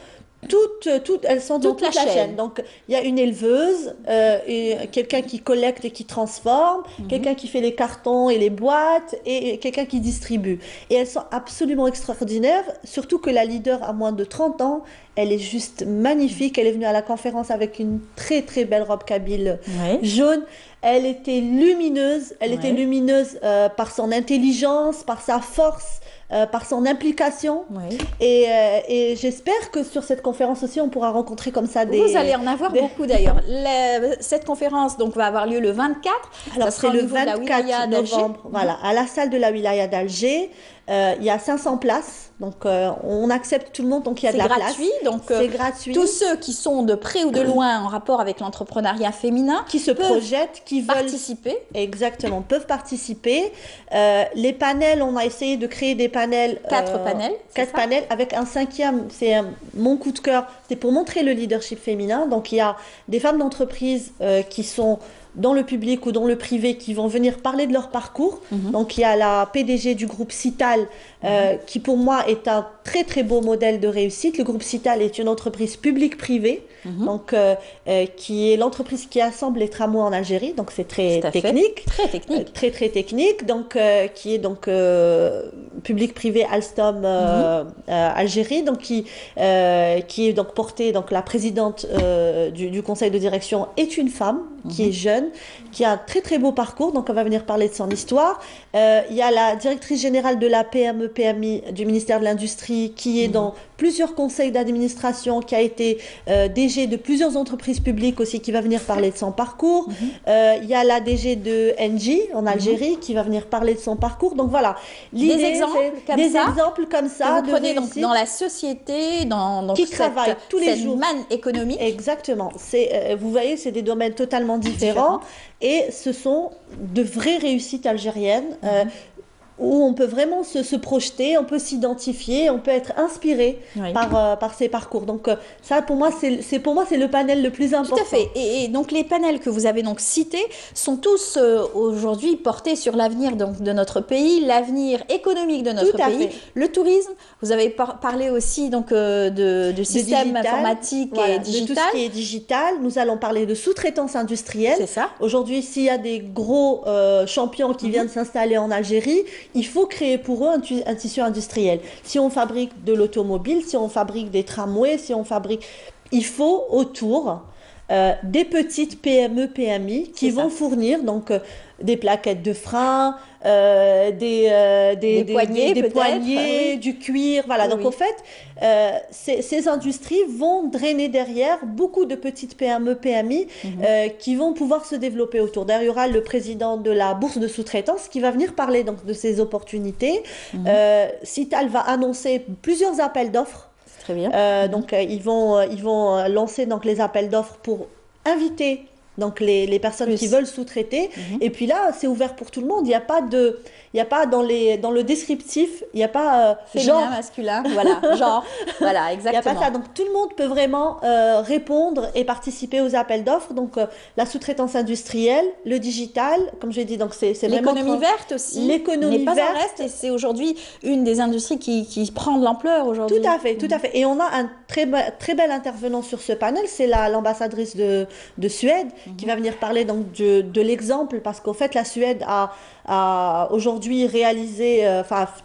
elles sont dans toute la chaîne. Donc, il y a une éleveuse, quelqu'un qui collecte et qui transforme, quelqu'un qui fait les cartons et les boîtes, et quelqu'un qui distribue. Et elles sont absolument extraordinaires, surtout que la leader a moins de 30 ans, elle est juste magnifique. Elle est venue à la conférence avec une très belle robe kabyle jaune. Elle était lumineuse, par son intelligence, par sa force, par son implication. Et j'espère que sur cette conférence aussi, on pourra rencontrer comme ça des... Vous allez en avoir beaucoup d'ailleurs. Cette conférence donc, va avoir lieu le 24. Alors c'est le 24 novembre, à la salle de la wilaya d'Alger. Il y a 500 places, donc on accepte tout le monde, donc il y a de la place. C'est gratuit. Tous ceux qui sont de près ou de loin en rapport avec l'entrepreneuriat féminin, qui se projettent, qui veulent participer, peuvent participer. Les panels, on a essayé de créer des panels. Quatre panels avec un cinquième. C'est mon coup de cœur. C'est pour montrer le leadership féminin. Donc il y a des femmes d'entreprise qui sont dans le public ou dans le privé, qui vont venir parler de leur parcours. Donc, il y a la PDG du groupe Cital, qui pour moi est un très beau modèle de réussite. Le groupe Cital est une entreprise publique-privée, donc qui est l'entreprise qui assemble les tramways en Algérie. Donc, c'est très technique. Donc, qui est donc public-privé Alstom Algérie, donc qui est donc portée, donc la présidente du conseil de direction est une femme qui est jeune, qui a un très beau parcours, donc on va venir parler de son histoire. Il y a la directrice générale de la PME-PMI du ministère de l'Industrie, qui est dans plusieurs conseils d'administration, qui a été DG de plusieurs entreprises publiques aussi, qui va venir parler de son parcours. Il y a la DG de Engie en Algérie, qui va venir parler de son parcours. Donc voilà, des exemples comme ça. Vous prenez donc dans la société, dans qui travaille tous les jours, manne économique. Exactement. Vous voyez, c'est des domaines totalement différents. Et ce sont de vraies réussites algériennes où on peut vraiment se projeter, on peut s'identifier, on peut être inspiré par ces parcours. Donc ça, pour moi, c'est le panel le plus important. Tout à fait. Et donc les panels que vous avez donc cités sont tous aujourd'hui portés sur l'avenir de notre pays, l'avenir économique de notre pays, le tourisme. Vous avez parlé aussi donc de système digital, informatique et digital. De tout ce qui est digital. Nous allons parler de sous-traitance industrielle. C'est ça. Aujourd'hui, s'il y a des gros champions qui viennent s'installer en Algérie, il faut créer pour eux un tissu industriel. Si on fabrique de l'automobile, si on fabrique des tramways, si on fabrique... Il faut autour des petites PME, PMI qui vont fournir donc, des plaquettes de frein, des poignées, du cuir. Voilà. Donc en fait, ces industries vont drainer derrière beaucoup de petites PME, PMI qui vont pouvoir se développer autour. D'ailleurs, il y aura le président de la bourse de sous-traitance qui va venir parler donc, de ces opportunités. Cital va annoncer plusieurs appels d'offres. Donc ils vont lancer donc les appels d'offres pour inviter donc les personnes qui veulent sous-traiter. Et puis là, c'est ouvert pour tout le monde. Il n'y a pas dans le descriptif, il n'y a pas genre masculin, voilà, genre, voilà, exactement. Il n'y a pas ça. Donc tout le monde peut vraiment répondre et participer aux appels d'offres. Donc la sous-traitance industrielle, le digital, comme je l'ai dit, donc c'est vraiment l'économie verte aussi. L'économie verte n'est pas en reste et c'est aujourd'hui une des industries qui prend de l'ampleur aujourd'hui. Tout à fait. Et on a un très bel intervenant sur ce panel, c'est l'ambassadrice de Suède qui va venir parler donc de l'exemple, parce qu'en fait la Suède a aujourd'hui aujourd'hui réaliser,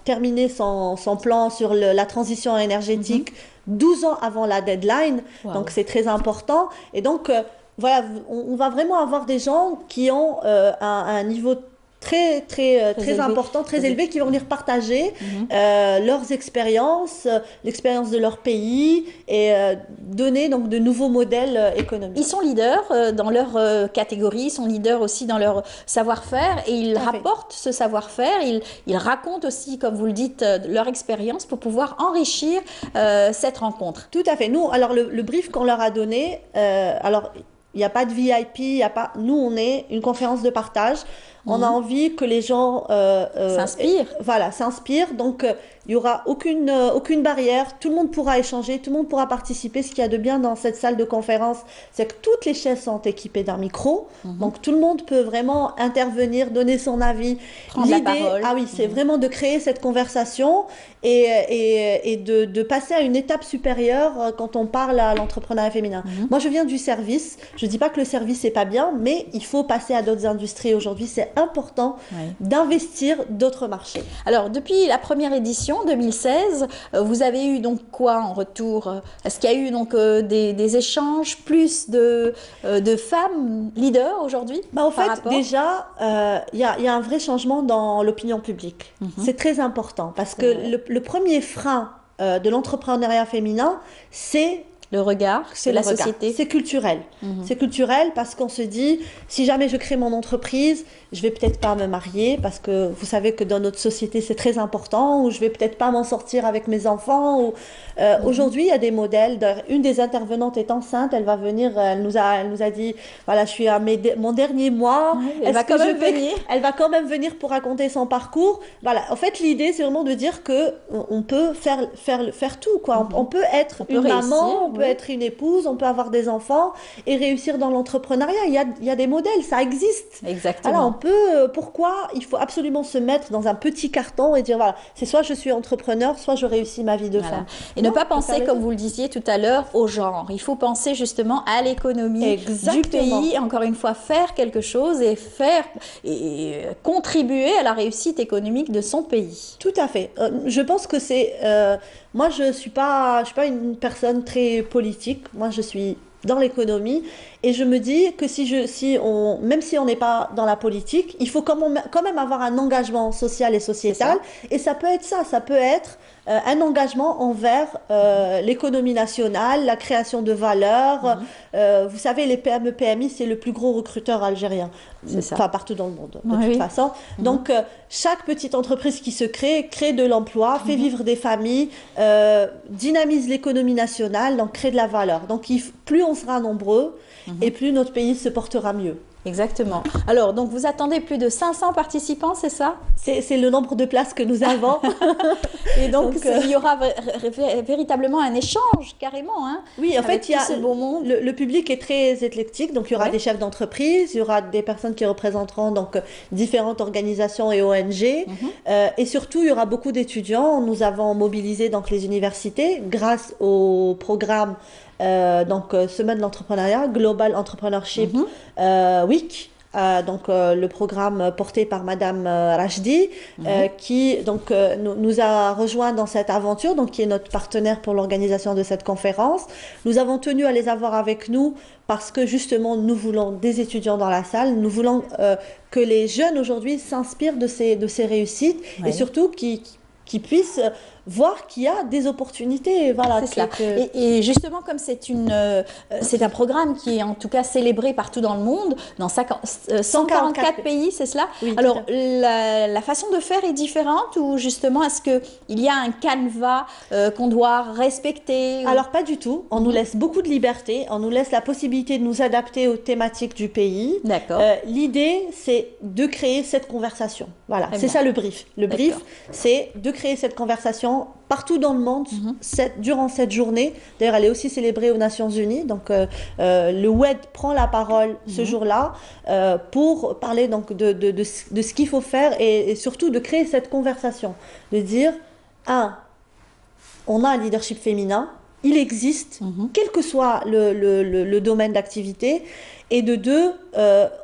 terminer son plan sur la transition énergétique 12 ans avant la deadline. Wow. Donc c'est très important. Et donc voilà, on va vraiment avoir des gens qui ont un niveau très important, très élevé, qui vont venir partager leurs expériences, l'expérience de leur pays et donner donc de nouveaux modèles économiques. Ils sont leaders dans leur catégorie, ils sont leaders aussi dans leur savoir-faire et ils rapportent ce savoir-faire, ils racontent aussi, comme vous le dites, leur expérience pour pouvoir enrichir cette rencontre. Tout à fait. Nous, alors le brief qu'on leur a donné, alors il n'y a pas de VIP, il n'y a pas... Nous, on est une conférence de partage. On a envie que les gens s'inspirent. Voilà, s'inspirent. Donc, il n'y aura aucune barrière. Tout le monde pourra échanger, tout le monde pourra participer. Ce qu'il y a de bien dans cette salle de conférence, c'est que toutes les chaises sont équipées d'un micro. Donc, tout le monde peut vraiment intervenir, donner son avis. Prendre la parole. Ah oui, c'est vraiment de créer cette conversation et de passer à une étape supérieure quand on parle à l'entrepreneuriat féminin. Moi, je viens du service. Je ne dis pas que le service n'est pas bien, mais il faut passer à d'autres industries aujourd'hui. C'est important d'investir d'autres marchés. Alors, depuis la première édition 2016, vous avez eu donc quoi en retour? Est-ce qu'il y a eu donc des échanges, plus de femmes leaders aujourd'hui? Bah, en fait, déjà, il y a un vrai changement dans l'opinion publique. C'est très important parce que le premier frein de l'entrepreneuriat féminin, c'est le regard, c'est la société. C'est culturel. C'est culturel parce qu'on se dit, si jamais je crée mon entreprise, je ne vais peut-être pas me marier parce que vous savez que dans notre société, c'est très important, ou je ne vais peut-être pas m'en sortir avec mes enfants. Ou, aujourd'hui, il y a des modèles. Une des intervenantes est enceinte, elle va venir, elle nous a dit, voilà, je suis à mon dernier mois. Elle va quand même venir pour raconter son parcours. Voilà. En fait, l'idée, c'est vraiment de dire qu'on peut faire tout. Quoi. On peut être une maman, on peut être une épouse, on peut avoir des enfants et réussir dans l'entrepreneuriat. Il y a des modèles, ça existe. Exactement. Alors on peut, pourquoi il faut absolument se mettre dans un petit carton et dire voilà, c'est soit je suis entrepreneur, soit je réussis ma vie de femme. Et ne pas penser, comme vous le disiez tout à l'heure, au genre. Il faut penser justement à l'économie du pays, encore une fois, faire quelque chose et contribuer à la réussite économique de son pays. Tout à fait. Je pense que c'est... moi, je suis pas une personne très politique. Moi, je suis dans l'économie et je me dis que même si on n'est pas dans la politique, il faut quand même avoir un engagement social et sociétal. Et ça peut être ça. Ça peut être un engagement envers l'économie nationale, la création de valeur. Vous savez, les PME, PMI, c'est le plus gros recruteur algérien. Enfin, partout dans le monde, de toute façon. Donc, chaque petite entreprise qui se crée de l'emploi, fait vivre des familles, dynamise l'économie nationale, donc crée de la valeur. Donc, plus on sera nombreux et plus notre pays se portera mieux. Exactement. Alors, donc, vous attendez plus de 500 participants, c'est ça? C'est le nombre de places que nous avons. Et donc il y aura véritablement un échange, carrément. Hein, oui, en fait, il y a le public est très éclectique. Donc, il y aura des chefs d'entreprise, il y aura des personnes qui représenteront donc différentes organisations et ONG. Et surtout, il y aura beaucoup d'étudiants. Nous avons mobilisé donc les universités grâce au programme Semaine de l'entrepreneuriat, Global Entrepreneurship Week. Le programme porté par Madame Rachdi, qui donc, nous a rejoint dans cette aventure, donc qui est notre partenaire pour l'organisation de cette conférence. Nous avons tenu à les avoir avec nous parce que justement nous voulons des étudiants dans la salle, nous voulons que les jeunes aujourd'hui s'inspirent de ces réussites et surtout qu'ils puissent voir qu'il y a des opportunités. Voilà, c'est cela. Et justement, comme c'est un programme qui est en tout cas célébré partout dans le monde, dans 144 pays, c'est cela. Oui, alors, la façon de faire est différente, ou justement, est-ce qu'il y a un canevas qu'on doit respecter? Alors, pas du tout. On nous laisse beaucoup de liberté. On nous laisse la possibilité de nous adapter aux thématiques du pays. D'accord. L'idée, c'est de créer cette conversation. Voilà, c'est ça le brief. Le brief, c'est de créer cette conversation partout dans le monde durant cette journée. D'ailleurs, elle est aussi célébrée aux Nations Unies. Donc, le WED prend la parole ce jour-là pour parler donc, de ce qu'il faut faire et surtout de créer cette conversation. De dire, on a un leadership féminin, il existe, quel que soit le domaine d'activité. Et de deux,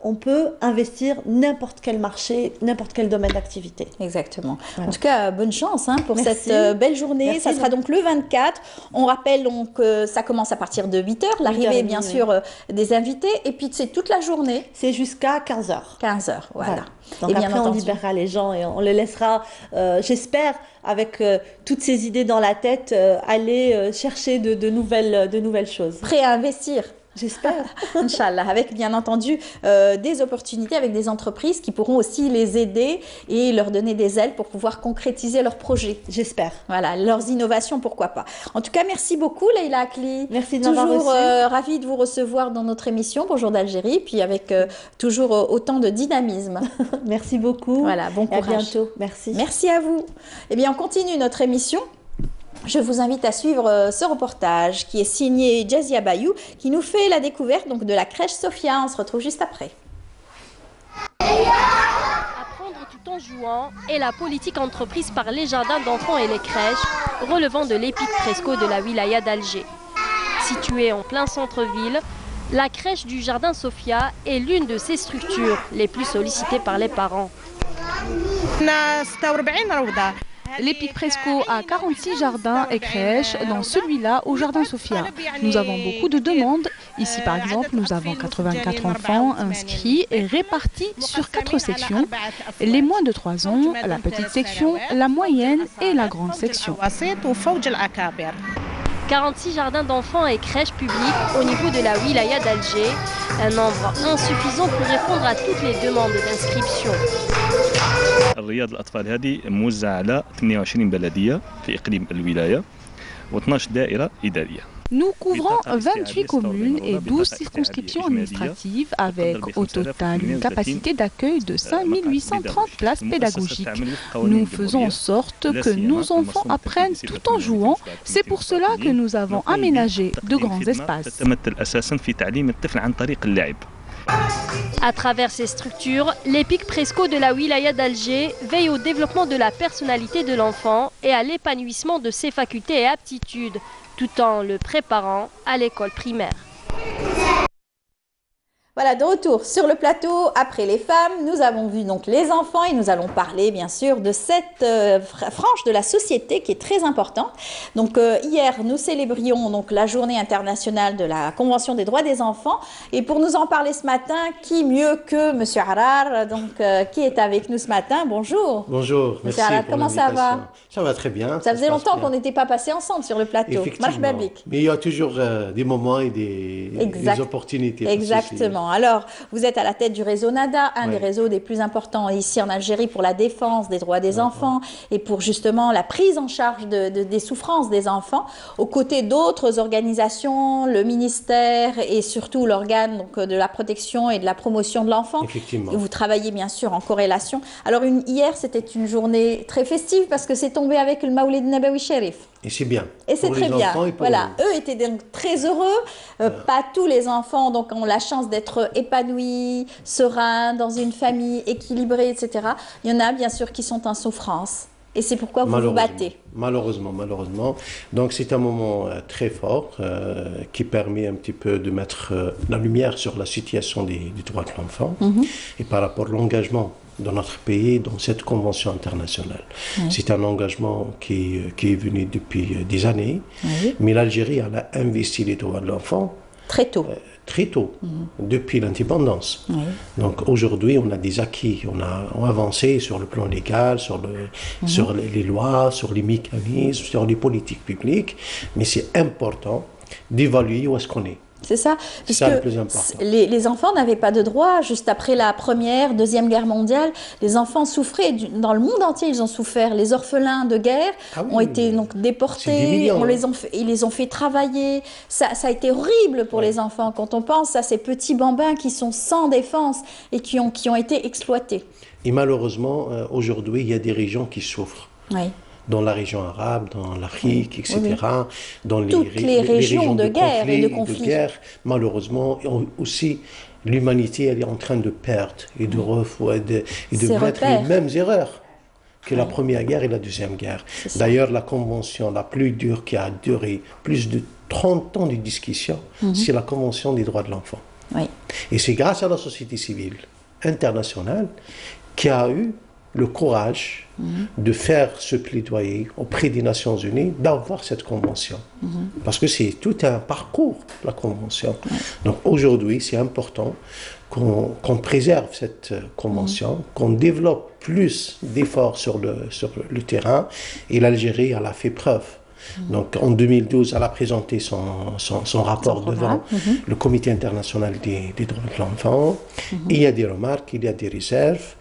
on peut investir n'importe quel marché, n'importe quel domaine d'activité. Exactement. Voilà. En tout cas, bonne chance hein, pour cette belle journée. Merci. Ça sera donc le 24. On rappelle que ça commence à partir de 8h. L'arrivée, bien sûr, des invités. Et puis, c'est toute la journée. C'est jusqu'à 15h. 15h, voilà. Donc et après, on libérera les gens et on les laissera, j'espère, avec toutes ces idées dans la tête, aller chercher de nouvelles choses. Prêt à investir. J'espère. Inch'Allah, avec bien entendu des opportunités, avec des entreprises qui pourront aussi les aider et leur donner des ailes pour pouvoir concrétiser leurs projets. J'espère. Voilà, leurs innovations, pourquoi pas. En tout cas, merci beaucoup Leïla Akli. Merci de m'avoir reçue. Toujours ravie de vous recevoir dans notre émission Bonjour d'Algérie, puis avec toujours autant de dynamisme. Merci beaucoup. Voilà, bon courage. À bientôt. Merci. Merci à vous. Eh bien, on continue notre émission. Je vous invite à suivre ce reportage qui est signé Jazia Bayou, qui nous fait la découverte donc de la crèche Sofia. On se retrouve juste après. Apprendre tout en jouant est la politique entreprise par les jardins d'enfants et les crèches, relevant de l'épique fresco de la wilaya d'Alger. Située en plein centre-ville, la crèche du jardin Sofia est l'une de ces structures les plus sollicitées par les parents. L'Épique Fresco a 46 jardins et crèches, dont celui-là au Jardin Sofia. Nous avons beaucoup de demandes. Ici, par exemple, nous avons 84 enfants inscrits et répartis sur 4 sections. Les moins de 3 ans, la petite section, la moyenne et la grande section. 46 jardins d'enfants et crèches publiques au niveau de la wilaya d'Alger. Un nombre insuffisant pour répondre à toutes les demandes d'inscription. الرياض الأطفال هذه موزعة على 22 بلدية في إقليم الولاية و12 دائرة إدارية. Nous couvrons 28 communes et 12 circonscriptions administratives avec au total une capacité d'accueil de 5830 places pédagogiques. Nous faisons en sorte que nos enfants apprennent tout en jouant. C'est pour cela que nous avons aménagé de grands espaces. À travers ces structures, l'Épique Fresco de la wilaya d'Alger veille au développement de la personnalité de l'enfant et à l'épanouissement de ses facultés et aptitudes, tout en le préparant à l'école primaire. Voilà, de retour sur le plateau, après les femmes, nous avons vu donc les enfants et nous allons parler bien sûr de cette frange de la société qui est très importante. Donc hier, nous célébrions donc la journée internationale de la Convention des droits des enfants et pour nous en parler ce matin, qui mieux que Monsieur Harar, donc, qui est avec nous ce matin. Bonjour. Bonjour, merci Harar, pour l'invitation. Comment ça va? Ça va très bien. Ça faisait longtemps qu'on n'était pas passés ensemble sur le plateau. Effectivement, mais il y a toujours des moments et des opportunités. Exactement. Alors, vous êtes à la tête du réseau NADA, un des réseaux des plus importants ici en Algérie pour la défense des droits des enfants et pour justement la prise en charge des souffrances des enfants, aux côtés d'autres organisations, le ministère et surtout l'organe de la protection et de la promotion de l'enfant. Effectivement. Et vous travaillez bien sûr en corrélation. Alors, hier, c'était une journée très festive parce que c'est tombé avec le Maoulid Nabawi Sharif. Et c'est bien. Et c'est très bien. Voilà, eux étaient donc très heureux. Pas tous les enfants donc, ont la chance d'être épanouis, sereins, dans une famille équilibrée, etc. Il y en a bien sûr qui sont en souffrance. Et c'est pourquoi vous vous battez. Malheureusement, malheureusement. Donc c'est un moment très fort qui permet un petit peu de mettre la lumière sur la situation des droits de l'enfant et par rapport à l'engagement dans notre pays, dans cette convention internationale. C'est un engagement qui est venu depuis des années, mais l'Algérie elle a investi les droits de l'enfant très tôt, depuis l'indépendance. Donc aujourd'hui, on a des acquis, on a avancé sur le plan légal, sur les lois, sur les mécanismes, sur les politiques publiques, mais c'est important d'évaluer où est-ce qu'on est. C'est ça, parce que les enfants n'avaient pas de droit juste après la Deuxième Guerre mondiale. Les enfants souffraient, dans le monde entier ils ont souffert. Les orphelins de guerre ont été donc déportés, ils les ont fait travailler. Ça a été horrible pour les enfants quand on pense à ces petits bambins qui sont sans défense et qui ont été exploités. Et malheureusement, aujourd'hui, il y a des régions qui souffrent. Oui. Dans la région arabe, dans l'Afrique, etc., dans les régions de guerre et de conflit. Malheureusement, aussi, l'humanité elle est en train de perdre et de mettre les mêmes erreurs que la Première Guerre et la Deuxième Guerre. D'ailleurs, la convention la plus dure qui a duré plus de 30 ans de discussion, c'est la Convention des droits de l'enfant. Oui. Et c'est grâce à la société civile internationale qui a eu le courage de faire ce plaidoyer auprès des Nations Unies, d'avoir cette convention. Parce que c'est tout un parcours, la convention. Donc aujourd'hui, c'est important qu'on préserve cette convention, qu'on développe plus d'efforts sur le terrain. Et l'Algérie, elle a fait preuve. Donc en 2012, elle a présenté son rapport devant le Comité international des droits de l'enfant. Il y a des remarques, il y a des réserves.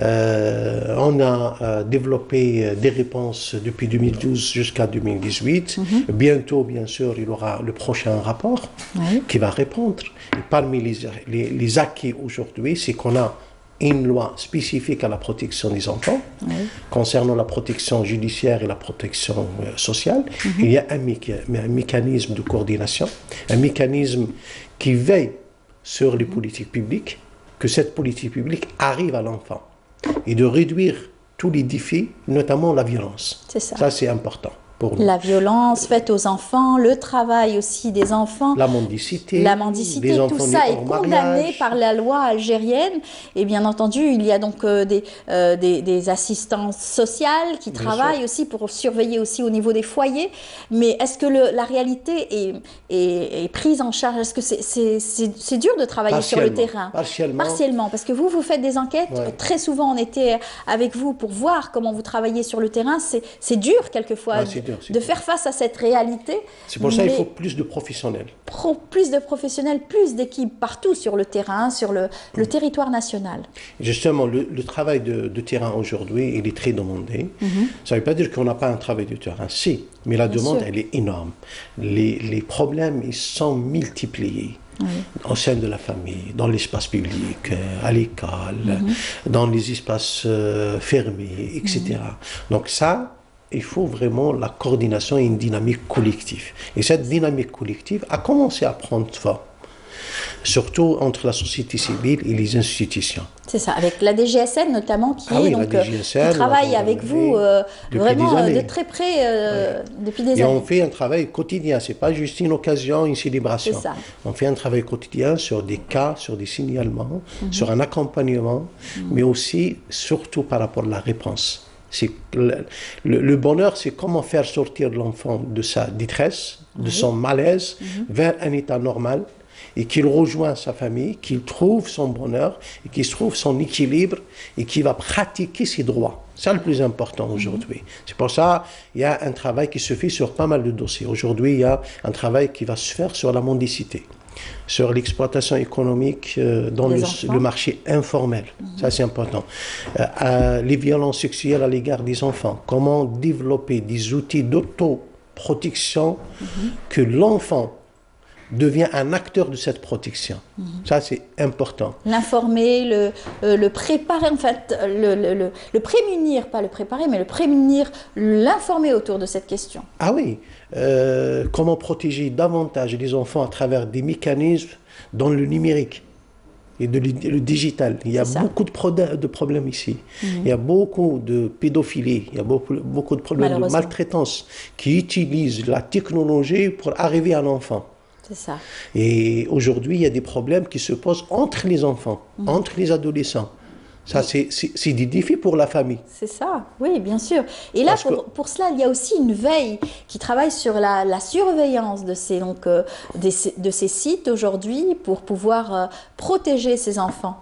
On a développé des réponses depuis 2012 jusqu'à 2018. Bientôt, bien sûr, il y aura le prochain rapport qui va répondre. Et parmi les acquis aujourd'hui, c'est qu'on a une loi spécifique à la protection des enfants, concernant la protection judiciaire et la protection sociale. Il y a un mécanisme de coordination, un mécanisme qui veille sur les politiques publiques, que cette politique publique arrive à l'enfant et de réduire tous les défis, notamment la violence. Ça c'est important. La violence faite aux enfants, le travail aussi des enfants, la mendicité, tout ça est condamné par la loi algérienne. Et bien entendu, il y a donc des assistantes sociales qui travaillent aussi pour surveiller aussi au niveau des foyers. Mais est-ce que la réalité est prise en charge? Est-ce que c'est dur de travailler sur le terrain? Partiellement, parce que vous faites des enquêtes. Très souvent, on était avec vous pour voir comment vous travaillez sur le terrain. C'est dur quelquefois de faire face à cette réalité. C'est pour ça qu'il faut plus de professionnels. Plus de professionnels, plus d'équipes partout sur le terrain, sur le territoire national. Justement, le travail de terrain aujourd'hui, il est très demandé. Ça ne veut pas dire qu'on n'a pas un travail de terrain. Si, mais la demande, elle est énorme. Les problèmes, ils sont multipliés. Au sein de la famille, dans l'espace public, à l'école, dans les espaces fermés, etc. Donc ça, il faut vraiment la coordination et une dynamique collective. Et cette dynamique collective a commencé à prendre forme, surtout entre la société civile et les institutions. C'est ça, avec la DGSN notamment qui travaille avec vous vraiment de très près depuis des années. Et on fait un travail quotidien, c'est pas juste une occasion, une célébration. C'est ça. On fait un travail quotidien sur des cas, sur des signalements, sur un accompagnement, mais aussi, surtout par rapport à la réponse. Le bonheur, c'est comment faire sortir l'enfant de sa détresse, de son malaise, vers un état normal, et qu'il rejoigne sa famille, qu'il trouve son bonheur, et qu'il trouve son équilibre, et qu'il va pratiquer ses droits. C'est le plus important aujourd'hui. C'est pour ça qu'il y a un travail qui se fait sur pas mal de dossiers. Aujourd'hui, il y a un travail qui va se faire sur la mendicité, sur l'exploitation économique dans le marché informel. Ça, c'est important. Les violences sexuelles à l'égard des enfants. Comment développer des outils d'autoprotection que l'enfant devient un acteur de cette protection. Ça, c'est important. L'informer, le préparer, en fait, le prémunir, pas le préparer, mais le prémunir, l'informer autour de cette question. Ah oui, comment protéger davantage les enfants à travers des mécanismes dans le numérique et le digital. Il y a beaucoup de problèmes ici. Il y a beaucoup de pédophilie, il y a beaucoup de problèmes de maltraitance qui utilisent la technologie pour arriver à l'enfant. Ça. Et aujourd'hui, il y a des problèmes qui se posent entre les enfants, entre les adolescents. Ça, c'est des défis pour la famille. C'est ça, oui, bien sûr. Et là, pour cela, il y a aussi une veille qui travaille sur la surveillance de ces sites aujourd'hui pour pouvoir protéger ces enfants.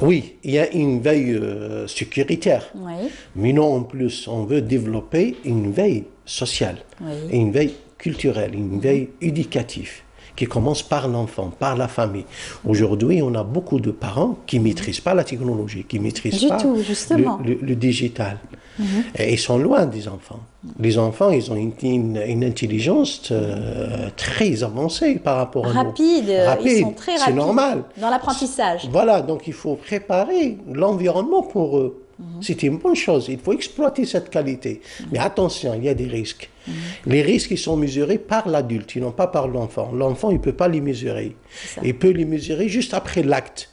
Oui, il y a une veille sécuritaire. Oui. Mais non, en plus, on veut développer une veille sociale, et une veille culturelle, une veille éducative, qui commence par l'enfant, par la famille. Aujourd'hui, on a beaucoup de parents qui ne maîtrisent pas la technologie, qui ne maîtrisent pas le digital. Et ils sont loin des enfants. Les enfants, ils ont une intelligence très avancée par rapport à nous. Rapide, ils sont très rapides. C'est normal. Dans l'apprentissage. Voilà, donc il faut préparer l'environnement pour eux. C'est une bonne chose, il faut exploiter cette qualité. Mais attention, il y a des risques. Les risques, ils sont mesurés par l'adulte, ils n'ont pas par l'enfant. L'enfant, il ne peut pas les mesurer. Il peut les mesurer juste après l'acte.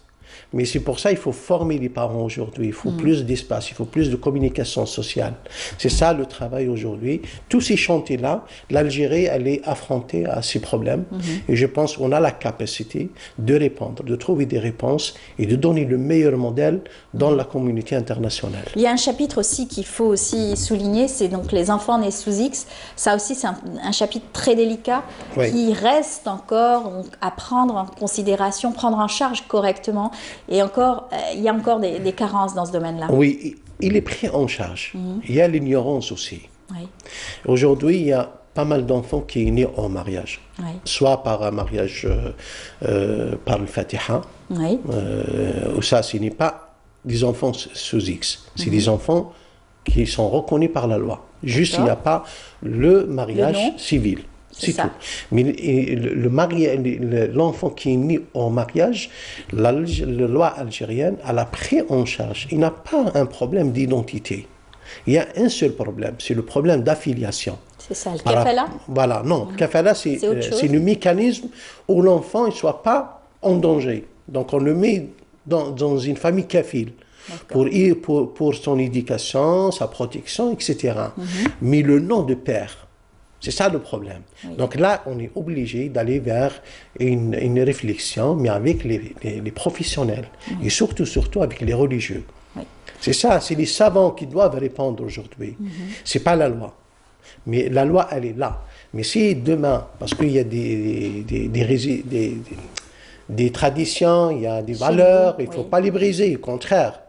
Mais c'est pour ça qu'il faut former les parents aujourd'hui. Il faut plus d'espace, il faut plus de communication sociale. C'est ça le travail aujourd'hui. Tous ces chantiers-là, l'Algérie, elle est affrontée à ces problèmes. Et je pense qu'on a la capacité de répondre, de trouver des réponses et de donner le meilleur modèle dans la communauté internationale. Il y a un chapitre aussi qu'il faut aussi souligner, c'est donc les enfants nés sous X. Ça aussi, c'est un chapitre très délicat qui reste encore à prendre en considération, prendre en charge correctement. Et encore, il y a encore des carences dans ce domaine-là. Oui, il est pris en charge. Il y a l'ignorance aussi. Aujourd'hui, il y a pas mal d'enfants qui sont nés en mariage. Soit par un mariage par le Fatiha. Ça, ce n'est pas des enfants sous X. C'est des enfants qui sont reconnus par la loi. Juste, il n'y a pas le mariage civil. C'est tout. Mais l'enfant qui est né en mariage, la loi algérienne, elle a pris en charge. Il n'a pas un problème d'identité. Il y a un seul problème, c'est le problème d'affiliation. C'est ça, le kafala. Voilà, non. Le kafala, c'est le mécanisme où l'enfant ne soit pas en danger. Donc on le met dans une famille kafile. Pour son éducation, sa protection, etc. Mais le nom de père, c'est ça le problème. Donc là, on est obligé d'aller vers une réflexion, mais avec les professionnels, et surtout avec les religieux. C'est ça, c'est les savants qui doivent répondre aujourd'hui. Ce n'est pas la loi. Mais la loi, elle est là. Mais si demain, parce qu'il y a des traditions, il y a des valeurs, il ne faut pas les briser, au contraire.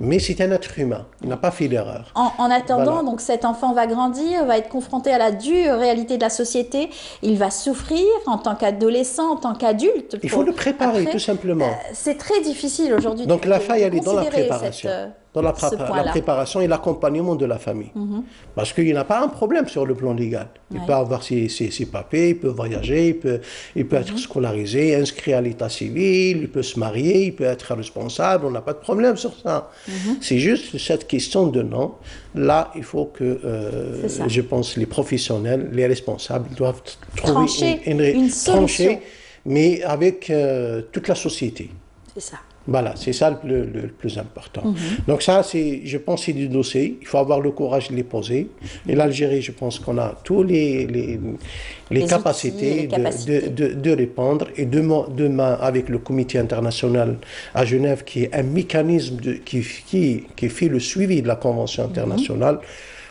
Mais c'est un être humain, il n'a pas fait d'erreur. En attendant, donc, cet enfant va grandir, va être confronté à la dure réalité de la société, il va souffrir en tant qu'adolescent, en tant qu'adulte. Il faut le préparer, tout simplement. C'est très difficile aujourd'hui. Donc la faille, elle est dans la préparation. Dans la préparation et l'accompagnement de la famille. Parce qu'il n'a pas un problème sur le plan légal. Il peut avoir ses papiers, il peut voyager, il peut être scolarisé, inscrit à l'état civil, il peut se marier, il peut être responsable, on n'a pas de problème sur ça. C'est juste cette question de nom. Là, il faut que, je pense, les professionnels, les responsables doivent trouver une solution. Mais avec toute la société. C'est ça. Voilà, c'est ça le plus important. Donc ça, je pense, c'est du dossier. Il faut avoir le courage de les poser. Et l'Algérie, je pense qu'on a tous les capacités, de répondre. Et demain, avec le comité international à Genève, qui est un mécanisme qui fait le suivi de la Convention internationale,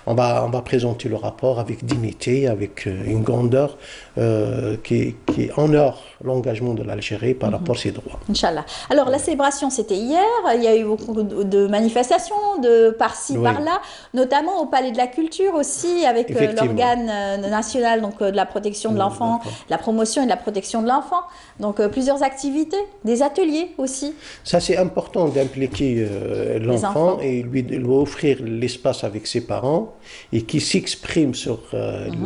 on va présenter le rapport avec dignité, avec une grandeur qui honore l'engagement de l'Algérie par rapport à ses droits. Inch'Allah. Alors, la célébration, c'était hier. Il y a eu beaucoup de manifestations, par-ci, par-là, notamment au Palais de la Culture aussi, avec l'organe national donc, de la protection de l'enfant, la promotion et de la protection de l'enfant. Donc, plusieurs activités, des ateliers aussi. Ça, c'est important d'impliquer l'enfant et lui offrir l'espace avec ses parents et qui s'expriment sur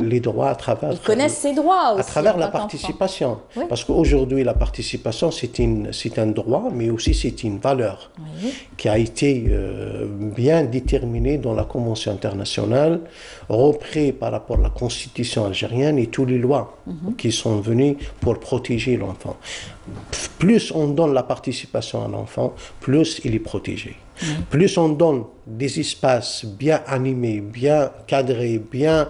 les droits à travers... Ils connaissent ses droits aussi. À travers la participation. Parce qu'aujourd'hui, la participation, c'est un droit, mais aussi c'est une valeur qui a été bien déterminée dans la Convention internationale, reprise par rapport à la Constitution algérienne et toutes les lois qui sont venues pour protéger l'enfant. Plus on donne la participation à l'enfant, plus il est protégé. Plus on donne des espaces bien animés, bien cadrés, bien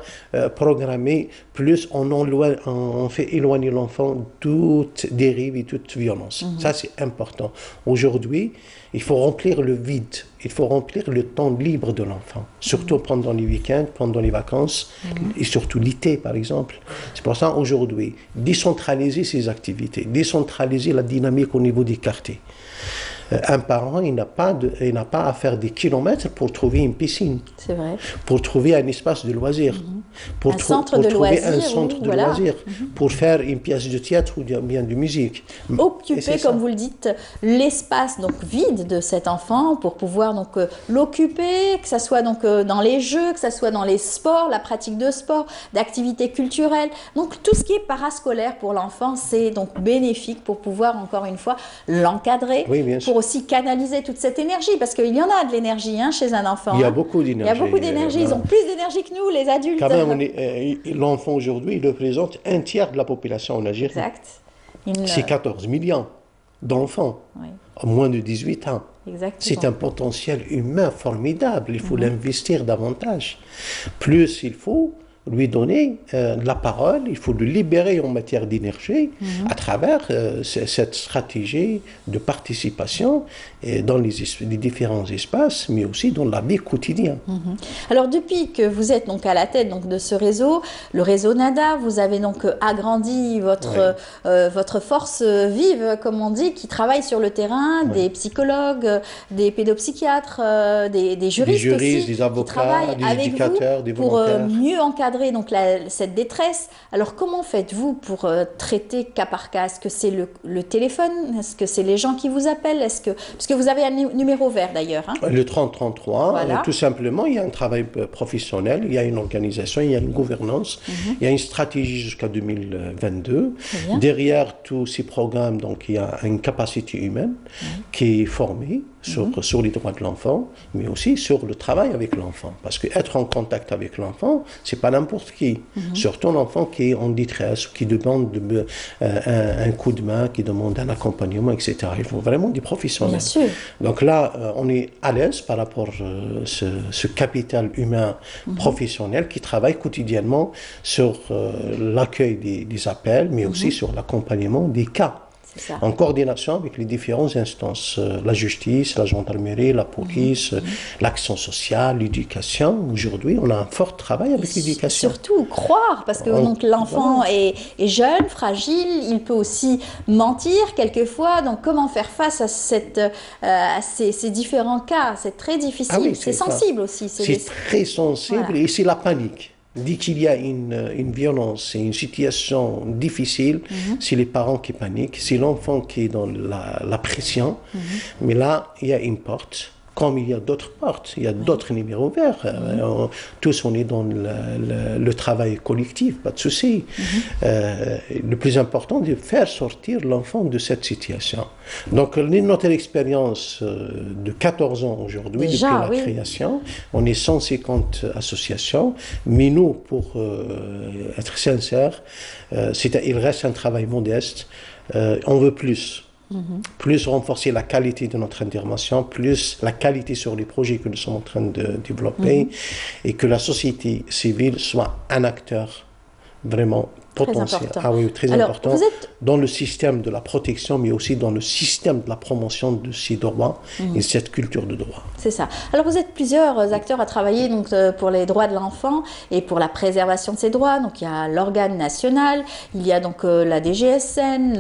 programmés, plus on fait éloigner l'enfant de toute dérive et toute violence. Ça, c'est important. Aujourd'hui, il faut remplir le vide, il faut remplir le temps libre de l'enfant, surtout pendant les week-ends, pendant les vacances, et surtout l'été, par exemple. C'est pour ça, aujourd'hui, décentraliser ces activités, décentraliser la dynamique au niveau des quartiers. Un parent, il n'a pas à faire des kilomètres pour trouver une piscine, pour trouver un espace de loisirs, pour trouver un centre de loisirs, pour faire une pièce de théâtre ou bien de musique. Occuper, comme vous le dites, l'espace vide de cet enfant pour pouvoir l'occuper, que ce soit dans les jeux, que ce soit dans les sports, la pratique de sport, d'activités culturelles. Donc tout ce qui est parascolaire pour l'enfant, c'est donc bénéfique pour pouvoir, encore une fois, l'encadrer. Oui, bien sûr. Pour aussi canaliser toute cette énergie, parce qu'il y en a de l'énergie chez un enfant. Il y a beaucoup d'énergie. Il y a beaucoup d'énergie. Ils ont plus d'énergie que nous, les adultes. Quand même, l'enfant aujourd'hui, il représente un tiers de la population en Algérie. Exact. C'est 14 millions. d'enfants, oui, à moins de 18 ans. C'est un potentiel humain formidable, il faut l'investir davantage. Plus il faut lui donner la parole, il faut le libérer en matière d'énergie à travers cette stratégie de participation et dans les différents espaces, mais aussi dans la vie quotidienne. Alors depuis que vous êtes donc à la tête donc, de ce réseau, le réseau NADA, vous avez donc agrandi votre, votre force vive, comme on dit, qui travaille sur le terrain, des psychologues, des pédopsychiatres, des juristes, aussi, des avocats, des éducateurs, des volontaires. Pour mieux encadrer donc cette détresse. Alors comment faites-vous pour traiter cas par cas? Est-ce que c'est le téléphone? Est-ce que c'est les gens qui vous appellent? Est-ce que, parce que vous avez un numéro vert d'ailleurs, hein? Le 3033, voilà. Tout simplement, il y a un travail professionnel, il y a une organisation, il y a une gouvernance, il y a une stratégie jusqu'à 2022. Derrière tous ces programmes, donc, il y a une capacité humaine qui est formée sur les droits de l'enfant, mais aussi sur le travail avec l'enfant. Parce qu'être en contact avec l'enfant, c'est pas n'importe qui. Surtout l'enfant qui est en détresse, qui demande un coup de main, qui demande un accompagnement, etc. Il faut vraiment des professionnels. Donc là, on est à l'aise par rapport à ce capital humain professionnel qui travaille quotidiennement sur l'accueil des appels, mais aussi sur l'accompagnement des cas. En coordination avec les différentes instances, la justice, la gendarmerie, la police, l'action sociale, l'éducation. Aujourd'hui, on a un fort travail avec l'éducation. Surtout croire, parce que l'enfant est jeune, fragile, il peut aussi mentir quelquefois. Donc comment faire face à, ces différents cas? C'est très difficile, c'est sensible aussi. C'est très sensible et c'est la panique. Dès qu'il y a une violence et une situation difficile, c'est les parents qui paniquent, c'est l'enfant qui est dans la pression. Mais là, il y a une porte, comme il y a d'autres portes, il y a d'autres numéros verts. Tous, on est dans le travail collectif, pas de souci. Le plus important, c'est de faire sortir l'enfant de cette situation. Donc, notre expérience de 14 ans aujourd'hui, depuis la création, on est 150 associations, mais nous, pour être sincères, il reste un travail modeste, on veut plus. Plus renforcer la qualité de notre intervention, plus la qualité sur les projets que nous sommes en train de développer et que la société civile soit un acteur vraiment potentiel, très important dans le système de la protection, mais aussi dans le système de la promotion de ces droits et cette culture de droit. C'est ça. Alors vous êtes plusieurs acteurs à travailler donc, pour les droits de l'enfant et pour la préservation de ces droits. Donc il y a l'organe national, il y a donc la DGSN,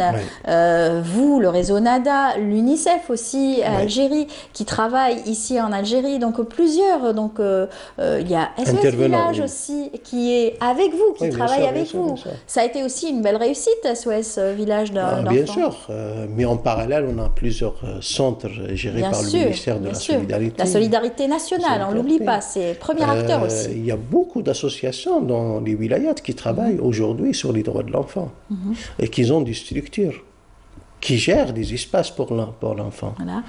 vous, le réseau NADA, l'UNICEF aussi à Algérie, qui travaille ici en Algérie. Donc plusieurs, donc il y a SOS Village aussi, qui est avec vous, qui travaille avec vous. Ça a été aussi une belle réussite, SOS Village d'enfants. Bien sûr, mais en parallèle, on a plusieurs centres gérés par le ministère de la Solidarité. La Solidarité nationale, on ne l'oublie pas, c'est premier acteur aussi. Il y a beaucoup d'associations dans les wilayats qui travaillent aujourd'hui sur les droits de l'enfant et qui ont des structures qui gèrent des espaces pour l'enfant. Voilà.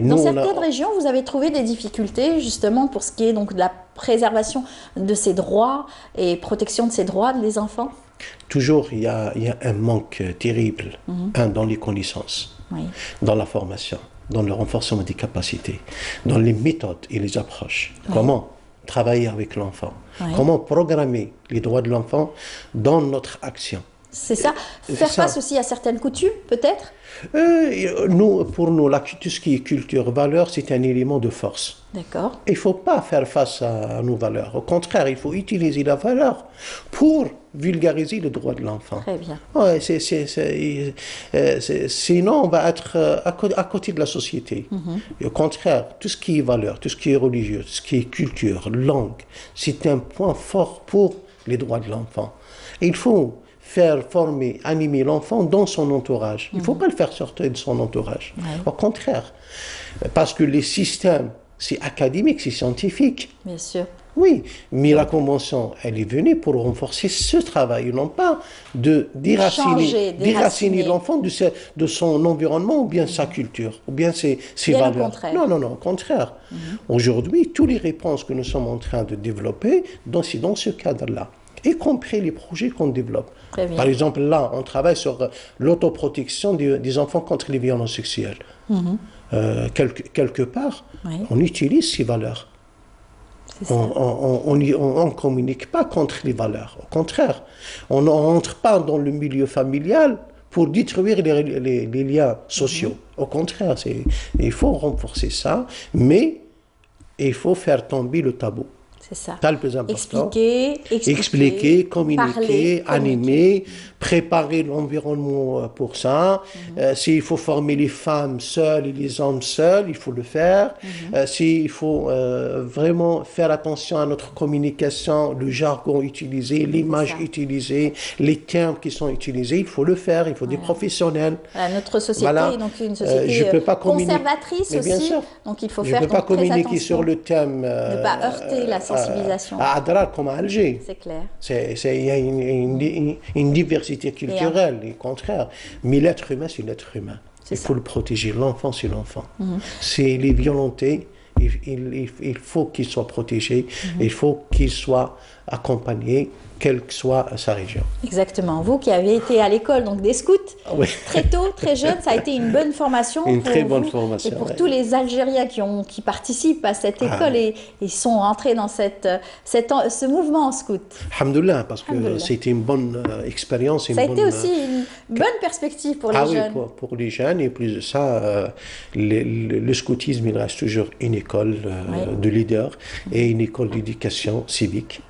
Dans certaines régions, vous avez trouvé des difficultés justement pour ce qui est donc de la préservation de ces droits et protection de ces droits des enfants? Toujours, il y a un manque terrible dans les connaissances, dans la formation, dans le renforcement des capacités, dans les méthodes et les approches. Comment travailler avec l'enfant? Comment programmer les droits de l'enfant dans notre action? C'est ça. Faire face aussi à certaines coutumes, peut-être? Pour nous, tout ce qui est culture, valeur, c'est un élément de force. D'accord. Il ne faut pas faire face à nos valeurs. Au contraire, il faut utiliser la valeur pour vulgariser le droit de l'enfant. Très bien. Ouais, sinon, on va être à côté de la société. Et au contraire, tout ce qui est valeur, tout ce qui est religieux, tout ce qui est culture, langue, c'est un point fort pour les droits de l'enfant. Il faut faire former, animer l'enfant dans son entourage. Il ne faut pas le faire sortir de son entourage. Au contraire, parce que les systèmes, c'est académique, c'est scientifique. Bien sûr. Oui, mais la Convention, elle est venue pour renforcer ce travail, non pas de déraciner l'enfant de son environnement ou bien sa culture, ou bien ses valeurs. Non, non, non, au contraire. Aujourd'hui, toutes les réponses que nous sommes en train de développer, c'est dans ce cadre-là. y compris les projets qu'on développe. Par exemple, là, on travaille sur l'autoprotection des enfants contre les violences sexuelles. Mm-hmm. Quelque part, oui. On utilise ces valeurs. On ne communique pas contre les valeurs. Au contraire, on n'entre pas dans le milieu familial pour détruire les liens sociaux. Mmh. Au contraire, il faut renforcer ça, mais il faut faire tomber le tabou. C'est ça. C'est le plus important. Expliquer, communiquer, animer, préparer l'environnement pour ça. Mm-hmm. S'il faut former les femmes seules et les hommes seuls, il faut le faire. Mm-hmm. S'il faut vraiment faire attention à notre communication, le jargon utilisé, l'image utilisée, les termes qui sont utilisés, il faut le faire. Il faut des professionnels. Voilà, notre société est donc une société conservatrice aussi. Donc il faut faire très attention. Je ne peux pas communiquer sur le thème. Ne pas heurter la sensibilisation. À Adrar comme à Alger. C'est clair. Il y a une diversité culturelle, au contraire. Mais l'être humain, c'est l'être humain. Il faut le protéger. L'enfant, c'est l'enfant. Mm-hmm. S'il est violenté, il faut qu'il soit protégé. Mm-hmm. Il faut qu'il soit accompagné, quelle que soit sa région. Exactement. Vous qui avez été à l'école, donc des scouts, oui. Très tôt, très jeune, ça a été une bonne formation. Une très bonne formation. Et pour tous les Algériens qui participent à cette école et sont entrés dans ce mouvement en scout. Alhamdoulilah, parce que c'était une bonne expérience. Ça a été aussi une bonne perspective pour les jeunes. Oui, pour les jeunes. Et plus de ça, le scoutisme, il reste toujours une école de leaders et une école d'éducation civique,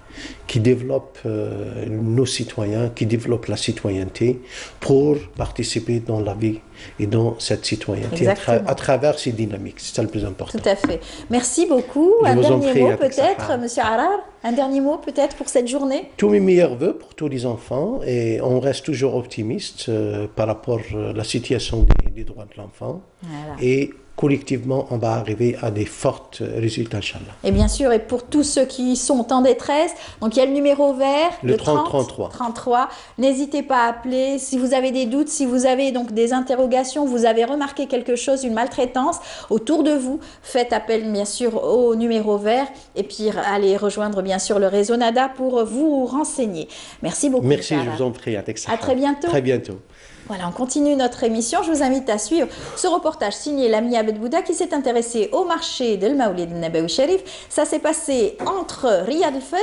qui développe nos citoyens, qui développe la citoyenneté pour participer dans la vie et dans cette citoyenneté à travers ces dynamiques. C'est ça le plus important. Tout à fait. Merci beaucoup. Un dernier mot peut-être, Monsieur Harar, un dernier mot peut-être pour cette journée. Tous mes meilleurs voeux pour tous les enfants et on reste toujours optimiste par rapport à la situation des droits de l'enfant. Voilà. Et collectivement, on va arriver à des fortes résultats, Inch'Allah. Et bien sûr, et pour tous ceux qui sont en détresse, donc il y a le numéro vert, le 30 33. N'hésitez pas à appeler. Si vous avez des doutes, si vous avez donc des interrogations, vous avez remarqué quelque chose, une maltraitance autour de vous, faites appel bien sûr au numéro vert et puis allez rejoindre bien sûr le réseau NADA pour vous renseigner. Merci beaucoup. Merci, je vous en prie. À très bientôt. Très bientôt. Voilà, on continue notre émission. Je vous invite à suivre ce reportage signé Mina Abed qui s'est intéressée au marché de Maoulid Nabawi Sharif. Ça s'est passé entre Riyad al-Fath